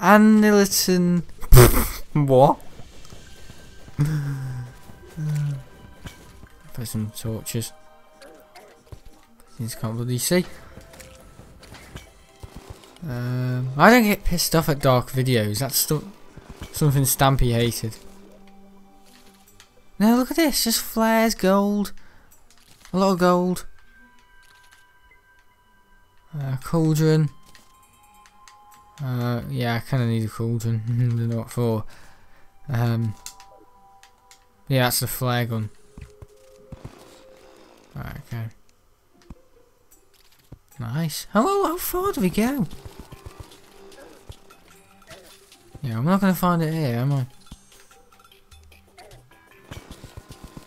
Annihilation. What? uh, put some torches. Things can't bloody see. Um, I don't get pissed off at dark videos. That's stu something Stampy hated. Now look at this. Just flares, gold, a lot of gold. Uh, cauldron. Uh, yeah, I kind of need a cauldron. I don't know what for. Um, yeah, that's the flare gun. Right, okay. Nice. Hello, how far do we go? Yeah, I'm not going to find it here, am I?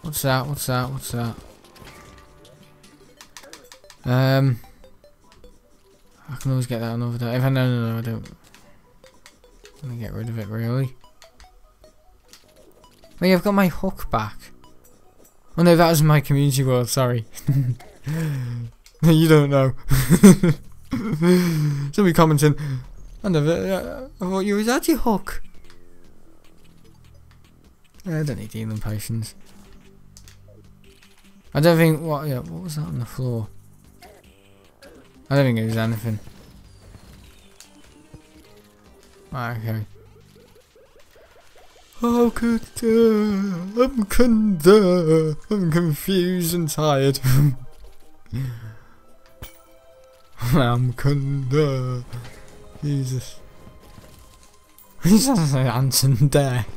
What's that? What's that? What's that? Um... I can always get that another day. If I no, no, no, I don't. Let me get rid of it, really. Wait, I've got my hook back. Oh no, that was my community world. Sorry. You don't know. Somebody commenting. I never. I thought you was at your hook. I don't need healing potions. I don't think. What? Yeah. What was that on the floor? I don't think it was anything. Right, okay. How could uh, I'm con uh, I'm confused and tired. I'm con uh, Jesus. He sounds like Anton Deck.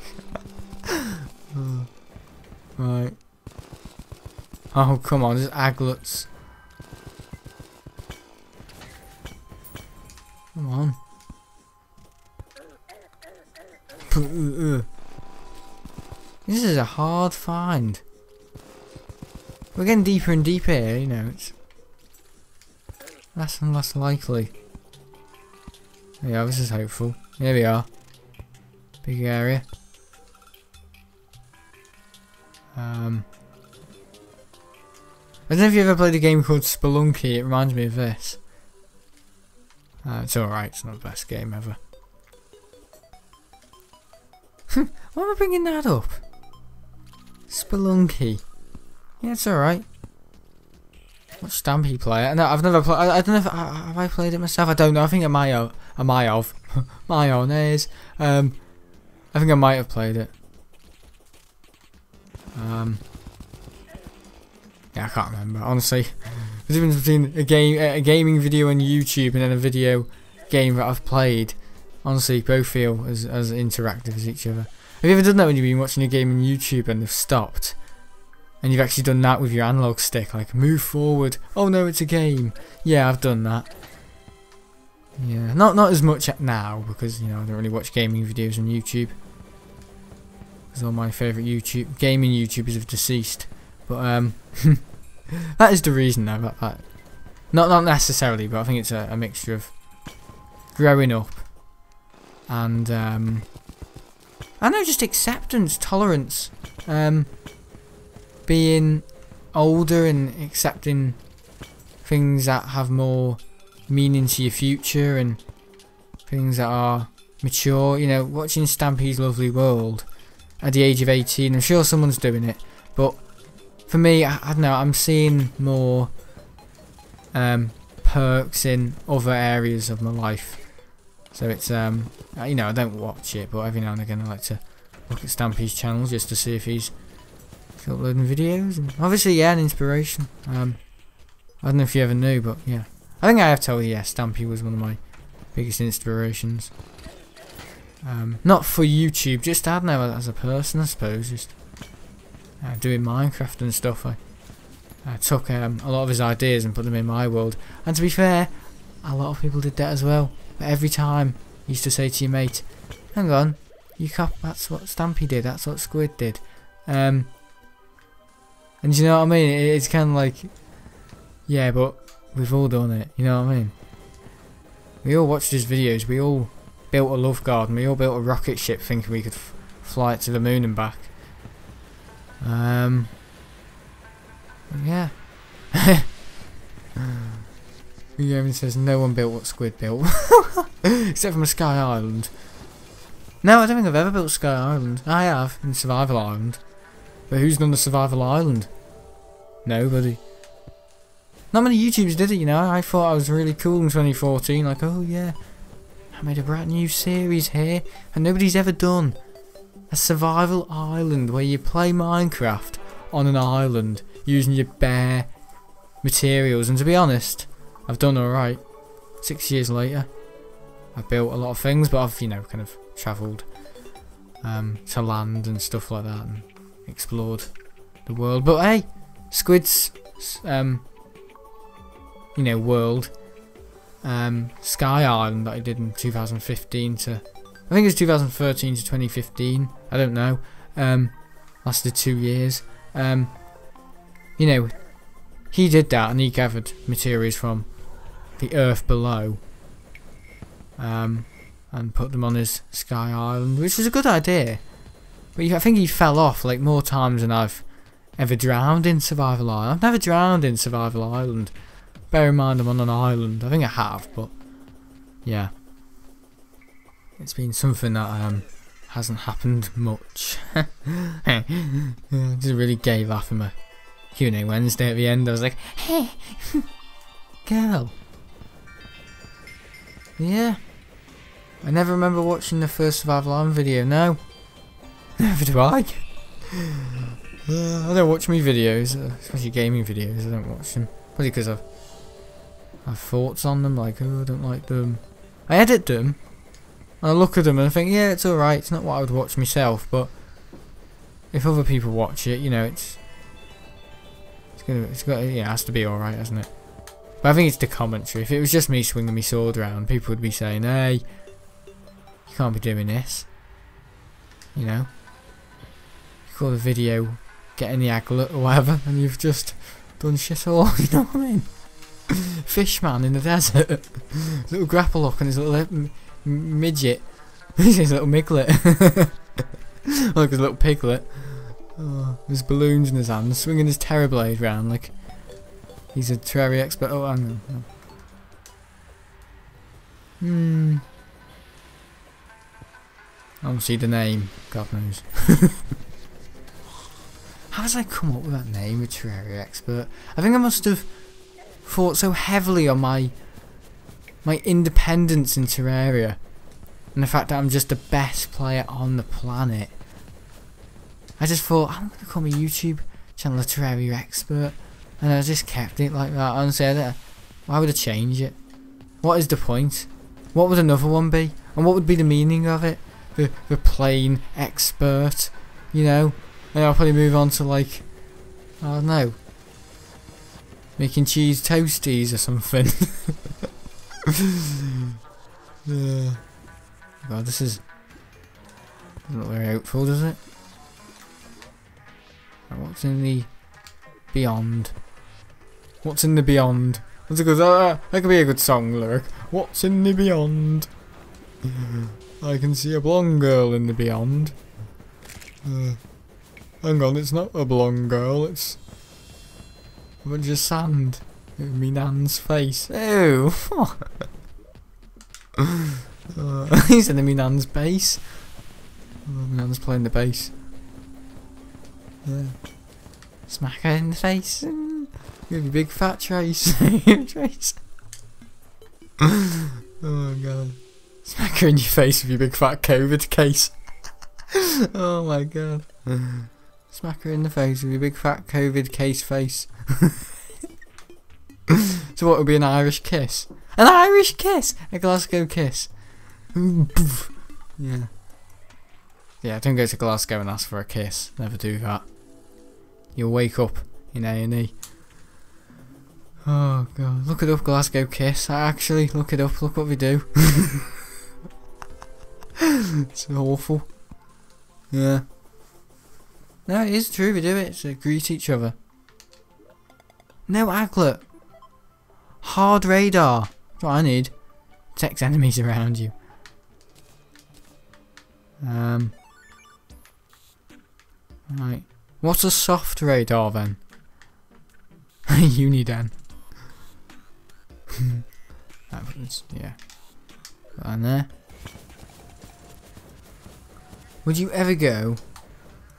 uh, right. Oh come on, there's aglets. Come on. This is a hard find. We're getting deeper and deeper here, you know, it's less and less likely. Yeah, this is hopeful. Here we are. Big area. Um, I don't know if you ever played a game called Spelunky, it reminds me of this. Uh, it's alright, it's not the best game ever. Why am I bringing that up? Spelunky. Yeah, it's alright. Watch Stampy play it. No, I've never played. I, I don't know if I, have I played it myself. I don't know. I think I might have. I might have. My own is. Um, I think I might have played it. Um, yeah, I can't remember honestly. The difference between a game, a gaming video on YouTube, and then a video game that I've played. Honestly, both feel as as interactive as each other. Have you ever done that when you've been watching a game on YouTube and they've stopped, and you've actually done that with your analog stick, like move forward? Oh no, it's a game. Yeah, I've done that. Yeah, not not as much now because you know I don't really watch gaming videos on YouTube. Because all my favourite YouTube gaming YouTubers have deceased, but um. That is the reason though, that, that, not not necessarily, but I think it's a, a mixture of growing up and um, I know just acceptance, tolerance, um, being older and accepting things that have more meaning to your future and things that are mature. You know, watching Stampy's Lovely World at the age of eighteen, I'm sure someone's doing it, but for me, I, I don't know, I'm seeing more um, perks in other areas of my life. So it's, um, you know, I don't watch it, but every now and again I like to look at Stampy's channel just to see if he's uploading videos. And obviously, yeah, an inspiration. Um, I don't know if you ever knew, but yeah. I think I have told you, yeah, Stampy was one of my biggest inspirations. Um, not for YouTube, just I don't know, as a person, I suppose, just... Uh, doing Minecraft and stuff, I, I took um, a lot of his ideas and put them in my world. And to be fair, a lot of people did that as well. But every time you used to say to your mate, hang on, you cap that's what Stampy did, that's what Squid did. Um, and you know what I mean? It, it's kind of like, yeah, but we've all done it, you know what I mean? We all watched his videos, we all built a love garden, we all built a rocket ship thinking we could f fly it to the moon and back. Um, yeah. WeGaming says no one built what Squid built. Except from a Sky Island. No, I don't think I've ever built Sky Island. I have, in Survival Island. But who's done the Survival Island? Nobody. Not many YouTubers did it, you know. I thought I was really cool in twenty fourteen. Like, oh yeah, I made a brand new series here. And nobody's ever done a Survival Island where you play Minecraft on an island using your bare materials. And to be honest, I've done alright. Six years later, I've built a lot of things, but I've, you know, kind of travelled um, to land and stuff like that and explored the world. But hey, Squid's um, you know, world, um, Sky Island that I did in two thousand fifteen to, I think it was two thousand thirteen to twenty fifteen, I don't know, um, lasted two years, um, you know, he did that and he gathered materials from the earth below, um, and put them on his Sky Island, which was a good idea, but I think he fell off like more times than I've ever drowned in Survival Island. I've never drowned in Survival Island. Bear in mind I'm on an island. I think I have, but yeah, it's been something that um, hasn't happened much. Yeah, just really gay laugh in my Q and A Wednesday at the end. I was like, hey, girl. Yeah, I never remember watching the first Survival Island video, no. Never do I. uh, I don't watch me videos, especially gaming videos, I don't watch them. Probably because I've have thoughts on them, like, oh, I don't like them. I edit them, and I look at them and I think, yeah, it's alright, it's not what I would watch myself, but if other people watch it, you know, it's it's gonna, it's got, yeah, it has to be alright, hasn't it? But I think it's the commentary. If it was just me swinging my sword around, people would be saying, hey, you can't be doing this, you know, you call the video getting the aglet or whatever, and you've just done shit all, you know what I mean? Fishman in the desert, little grapple hook and his little m midget, his little miglet, like his little piglet, oh, his balloons in his hand, swinging his terror blade round like he's a Terraria expert. Oh, hang on. Hmm. I don't see the name. God knows. How did I come up with that name, a Terraria expert? I think I must have fought so heavily on my my independence in Terraria and the fact that I'm just the best player on the planet. I just thought, I'm going to call my YouTube channel a Terraria expert, and I just kept it like that. Honestly, I don't, why would I change it? What is the point? What would another one be? And what would be the meaning of it? The, the plain expert, you know? And I'll probably move on to, like, I don't know, making cheese toasties or something. uh, God, this is not very hopeful, does it? Right, what's in the beyond? What's in the beyond? That's a good. Uh, that could be a good song lyric. What's in the beyond? I can see a blonde girl in the beyond. Uh, hang on, it's not a blonde girl. It's a bunch of sand in me nan's face. Ew! uh, he's in me nan's bass. Oh, me nan's playing the bass. Yeah. Smack her in the face. Give you a big fat trace. Trace. Oh my god. Smack her in your face with your big fat COVID case. Oh my god. Smack her in the face with your big fat COVID case face. So what would be an Irish kiss? An Irish kiss! A Glasgow kiss. Yeah. Yeah, don't go to Glasgow and ask for a kiss. Never do that. You'll wake up in A and E. Oh god, look it up, Glasgow Kiss. Actually, look it up, look what we do. It's awful. Yeah. No, it is true, we do it, so greet each other. No aglet. Hard radar. That's what I need. Detect enemies around you. Um. Right. What's a soft radar then? Uniden. That was, yeah. Put that in there. Would you ever go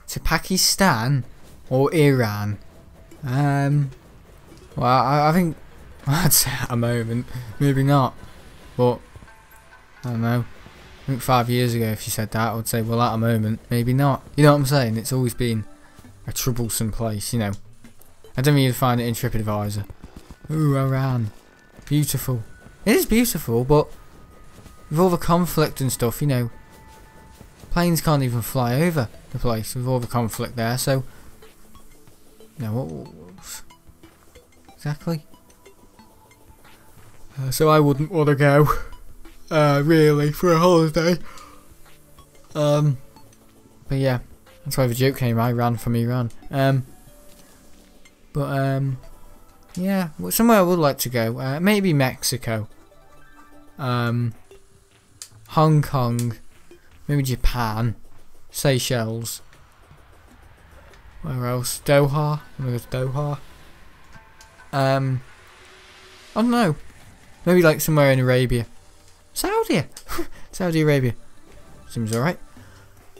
to Pakistan or Iran? Um. Well, I, I think I'd say at a moment, maybe not. But I don't know. I think five years ago, if you said that, I would say, well, at a moment, maybe not. You know what I'm saying? It's always been a troublesome place, you know. I don't even find it in TripAdvisor. Ooh, Iran. Beautiful. It is beautiful, but with all the conflict and stuff, you know, planes can't even fly over the place with all the conflict there, so... You know, what, what exactly? Uh, so I wouldn't want to go, uh, really, for a holiday. Um, but yeah, that's why the joke came, I ran from Iran. Um... But, um, yeah, well, somewhere I would like to go, uh, maybe Mexico, um, Hong Kong, maybe Japan, Seychelles, where else, Doha, I'm gonna go to Doha, um, I don't know, maybe like somewhere in Arabia, Saudi, Saudi Arabia, seems alright,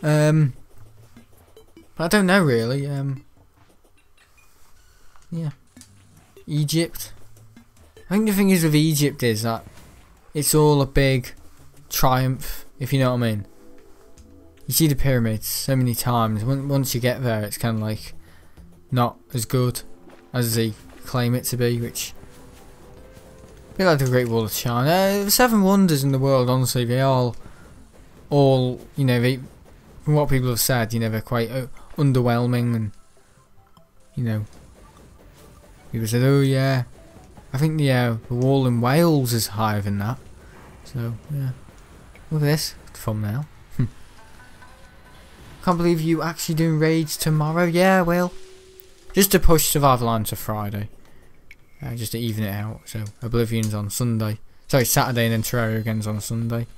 um, but I don't know really, um, yeah. Egypt. I think the thing is with Egypt is that it's all a big triumph, if you know what I mean. You see the pyramids so many times. Once you get there, it's kind of like not as good as they claim it to be, which... A bit like the Great Wall of China. Uh, the Seven Wonders in the world, honestly, they all... All, you know, they... From what people have said, you know, they're quite uh, underwhelming and... You know... People said, oh yeah, I think yeah, the wall in Wales is higher than that. So, yeah. Look at this thumbnail. Can't believe you actually doing raids tomorrow. Yeah, well. Just to push Survival Island to Friday. Uh, just to even it out. So, Oblivion's on Sunday. Sorry, Saturday, and then Terraria again's on Sunday.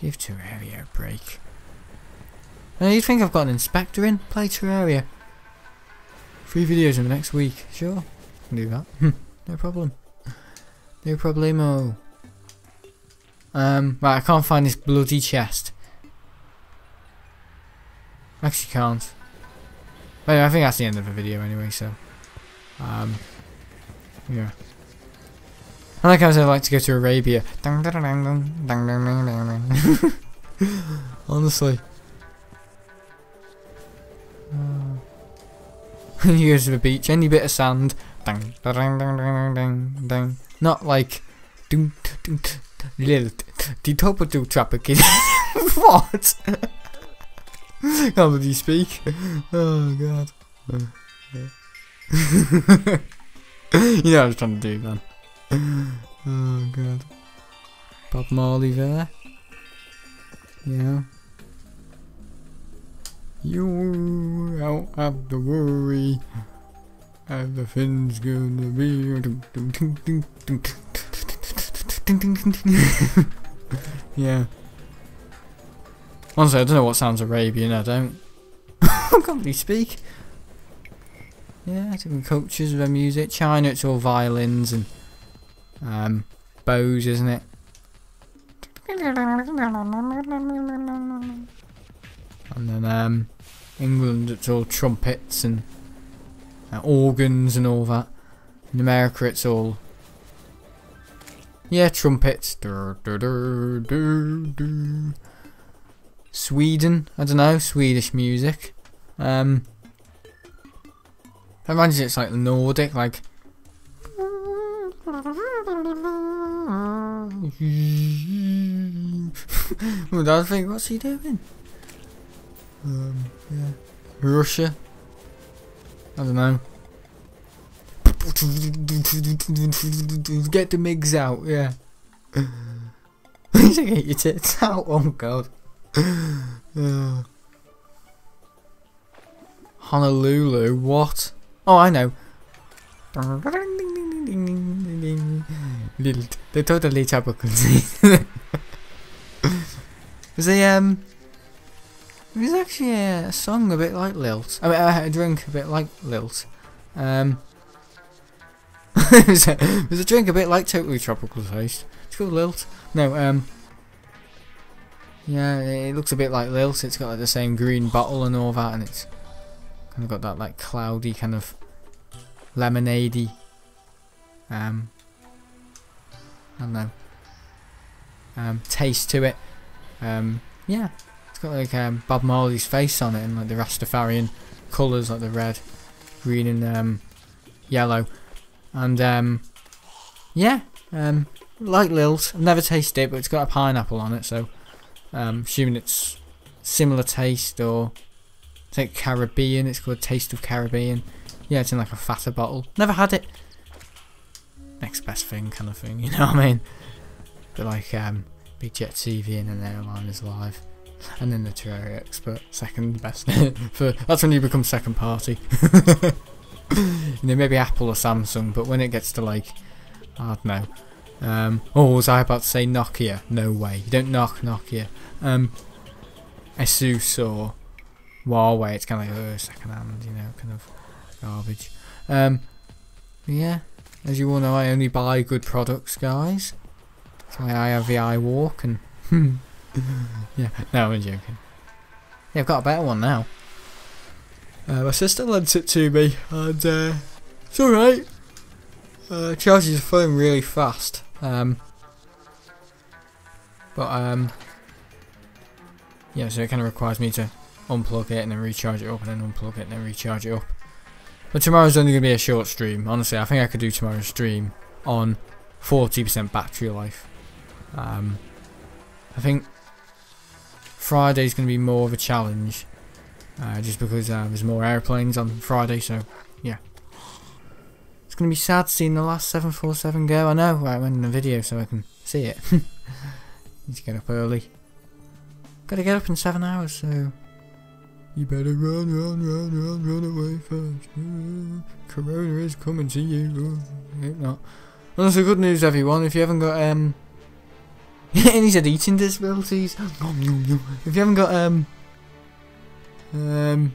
Give Terraria a break. Now, you think I've got an inspector in? Play Terraria. Three videos in the next week, sure, can do that, no problem, no problemo. Um, right, I can't find this bloody chest. Actually can't. But anyway, I think that's the end of the video anyway, so, um, yeah. I like how I'd like to go to Arabia. Honestly. Uh, you go to the beach, any bit of sand, dang, dang, dang, dang, dang, dang. Not like, doom, doom, Lilt, the top of the traffic. What? Can't believe you speak. Oh god. You know what I was trying to do, man. Oh god. Bob Marley there. Yeah. You don't have to worry, everything's gonna be... Yeah. Honestly, I don't know what sounds Arabian, I don't. I can't really speak. Yeah, different cultures of their music. China, it's all violins and um, bows, isn't it? And then, um... England, it's all trumpets and uh, organs and all that. In America, it's all yeah, trumpets. Dur, dur, dur, dur, dur. Sweden, I don't know, Swedish music. Um, I imagine it's like Nordic, like my dad think, what's he doing? Um, yeah. Russia. I don't know. Get the MiGs out, yeah. Get your tits out, oh god. Uh. Honolulu, what? Oh, I know. They totally tabuckled. There's a, um... There's actually a song a bit like Lilt. I mean, I had a drink a bit like Lilt. Um... there's, a, there's a drink a bit like Totally Tropical Taste. It's called Lilt. No, um... yeah, it looks a bit like Lilt. It's got like the same green bottle and all that, and it's... kind of got that, like, cloudy kind of... lemonade-y. Um... I don't know. Um, taste to it. Um, yeah. It's got like um, Bob Marley's face on it and like the Rastafarian colours like the red, green and um, yellow. And um, yeah, um, like Lilt. I've never tasted it, but it's got a pineapple on it, so um, assuming it's similar taste or I think Caribbean, it's called Taste of Caribbean. Yeah, it's in like a fatter bottle. Never had it. Next best thing kind of thing, you know what I mean? But like um, Big Jet T V and then Airliners Live. And then the Terraria Expert, second best. For that's when you become second party. You know, maybe Apple or Samsung, but when it gets to like, I don't know. Um, oh, was I about to say Nokia? No way. You don't knock Nokia. Um, Asus or Huawei. It's kind of like, oh, second hand, you know, kind of garbage. Um, yeah, as you all know, I only buy good products, guys. That's why I have the eye walk and. Yeah, no, I'm joking. Yeah, I've got a better one now. Uh, my sister lent it to me, and uh, it's alright. Uh, charges the phone really fast. Um, but, um, yeah, so it kind of requires me to unplug it and then recharge it up, and then unplug it and then recharge it up. But tomorrow's only going to be a short stream. Honestly, I think I could do tomorrow's stream on forty percent battery life. Um, I think Friday's going to be more of a challenge, uh, just because uh, there's more airplanes on Friday, so, yeah. It's going to be sad seeing the last seven forty-seven go, I know, I went in the video so I can see it. Need to get up early. Got to get up in seven hours, so... You better run, run, run, run, run away fast. Corona is coming to you. I hope not. Well, that's the good news, everyone, if you haven't got, um... and he said eating disabilities. If you haven't got um um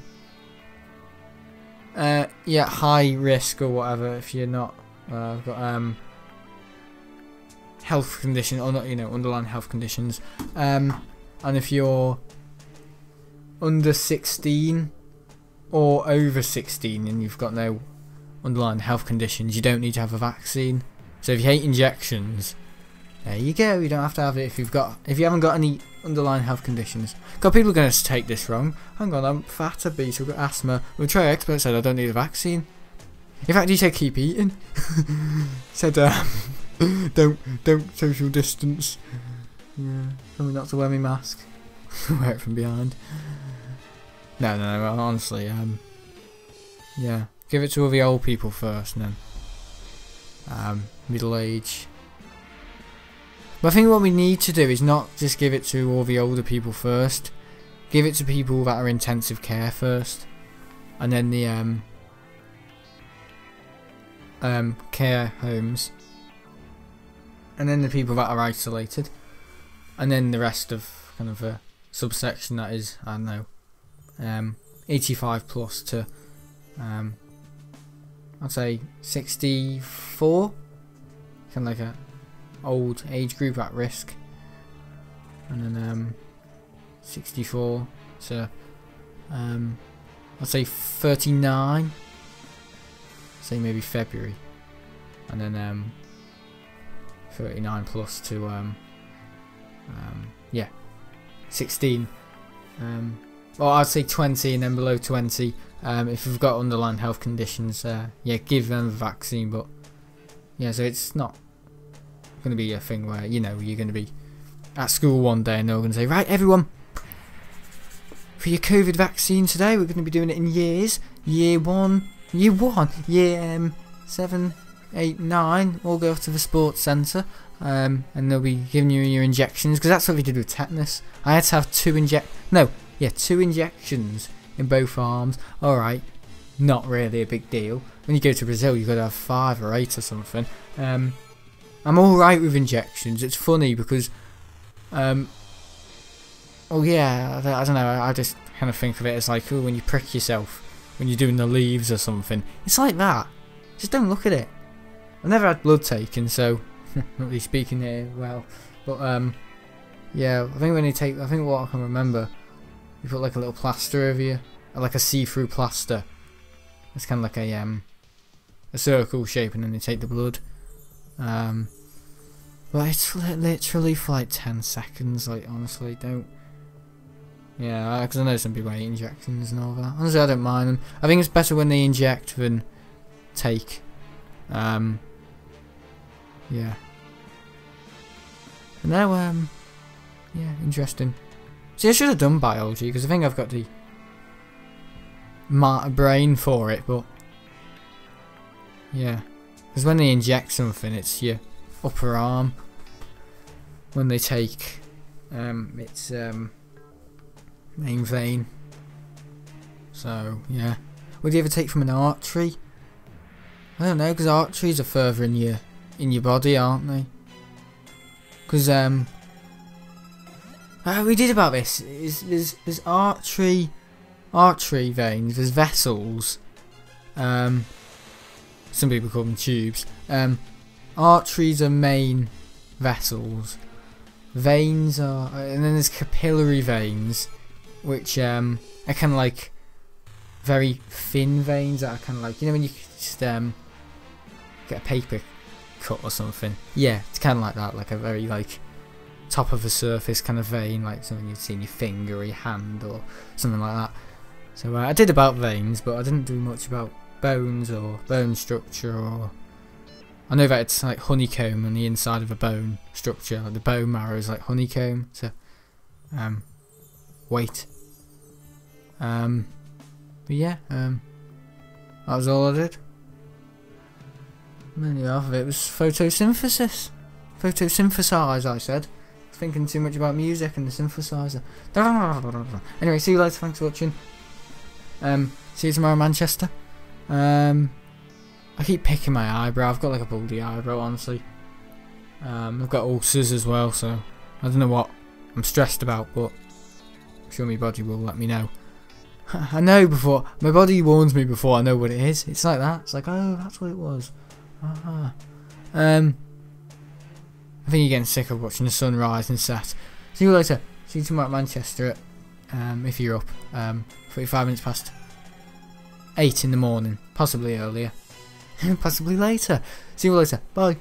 uh yeah high risk or whatever, if you're not uh, got um health condition or not, you know, underlying health conditions, um and if you're under sixteen or over sixteen and you've got no underlying health conditions, you don't need to have a vaccine. So if you hate injections, there you go. You don't have to have it if you've got if you haven't got any underlying health conditions. God, people are going to take this wrong. Hang on, I'm fat, I beat, I've got asthma. Well, the Terraria Expert said I don't need a vaccine. In fact, he said keep eating. Said uh, don't don't social distance. Yeah, tell me not to wear my mask. Wear it from behind. No, no, no. Honestly, um, yeah, give it to all the old people first, and then um, middle age. But I think what we need to do is not just give it to all the older people first. Give it to people that are intensive care first. And then the um, um, care homes. And then the people that are isolated. And then the rest of kind of a subsection that is, I don't know, um, eighty-five plus to, um, I'd say sixty-four. Kind of like a... old age group at risk, and then um, sixty-four to um, I'd say thirty-nine, say maybe February, and then um, thirty-nine plus to um, um, yeah, sixteen, um, well I'd say twenty and then below twenty, um, if you've got underlying health conditions, uh, yeah, give them the vaccine. But yeah, so it's not going to be a thing where, you know, you're going to be at school one day and they're going to say, right everyone, for your COVID vaccine today, we're going to be doing it in years, year one, year one, year um, seven, eight, nine all go to the sports centre, um, and they'll be giving you your injections, because that's what we did with tetanus. I had to have two inject, no, yeah, two injections in both arms. Alright, not really a big deal. When you go to Brazil, you've got to have five or eight or something. Um, I'm alright with injections. It's funny because, um, oh yeah, I don't know, I just kind of think of it as like, oh, when you prick yourself, when you're doing the leaves or something. It's like that. Just don't look at it. I've never had blood taken, so not really speaking here well. But um, yeah, I think when you take, I think what I can remember, you put like a little plaster over you, like a see-through plaster. It's kind of like a um, a circle shape, and then they take the blood. Um, but it's literally for like ten seconds. Like honestly, don't. Yeah, because I know some people hate injections and all that. Honestly, I don't mind them. I think it's better when they inject than take. Um, yeah. And now, um, yeah, interesting. See, I should have done biology, because I think I've got the my brain for it, but yeah. Because when they inject something, it's your upper arm. When they take, um, it's, um... main vein. So yeah, would you ever take from an artery? I don't know, because arteries are further in your in your body, aren't they? Because um, oh, we did about this. Is there's, there's artery artery veins? There's vessels. Um, some people call them tubes. Um, arteries are main vessels. Veins are, and then there's capillary veins, which um, are kind of like very thin veins that are kind of like, you know when you just um, get a paper cut or something. Yeah, it's kind of like that, like a very like top of the surface kind of vein, like something you'd see in your finger or your hand or something like that. So uh, I did about veins, but I didn't do much about bones or bone structure. Or I know that it's like honeycomb on the inside of a bone structure, like the bone marrow is like honeycomb. So um, wait. Um, but yeah, um, that was all I did. Mainly half of it was photosynthesis. Photosynthesize, I said. I was thinking too much about music and the synthesizer. Anyway, see you later. Thanks for watching. Um, see you tomorrow in Manchester. Um, I keep picking my eyebrow. I've got like a baldy eyebrow, honestly. Um, I've got ulcers as well, so I don't know what I'm stressed about, but I'm sure my body will let me know. I know before, my body warns me before I know what it is. It's like that. It's like, oh, that's what it was. Uh-huh. Um, I think you're getting sick of watching the sun rise and set. See you later. See you tomorrow at Manchester at, um, if you're up, um, forty-five minutes past eight in the morning. Possibly earlier. Possibly later. See you later. Bye.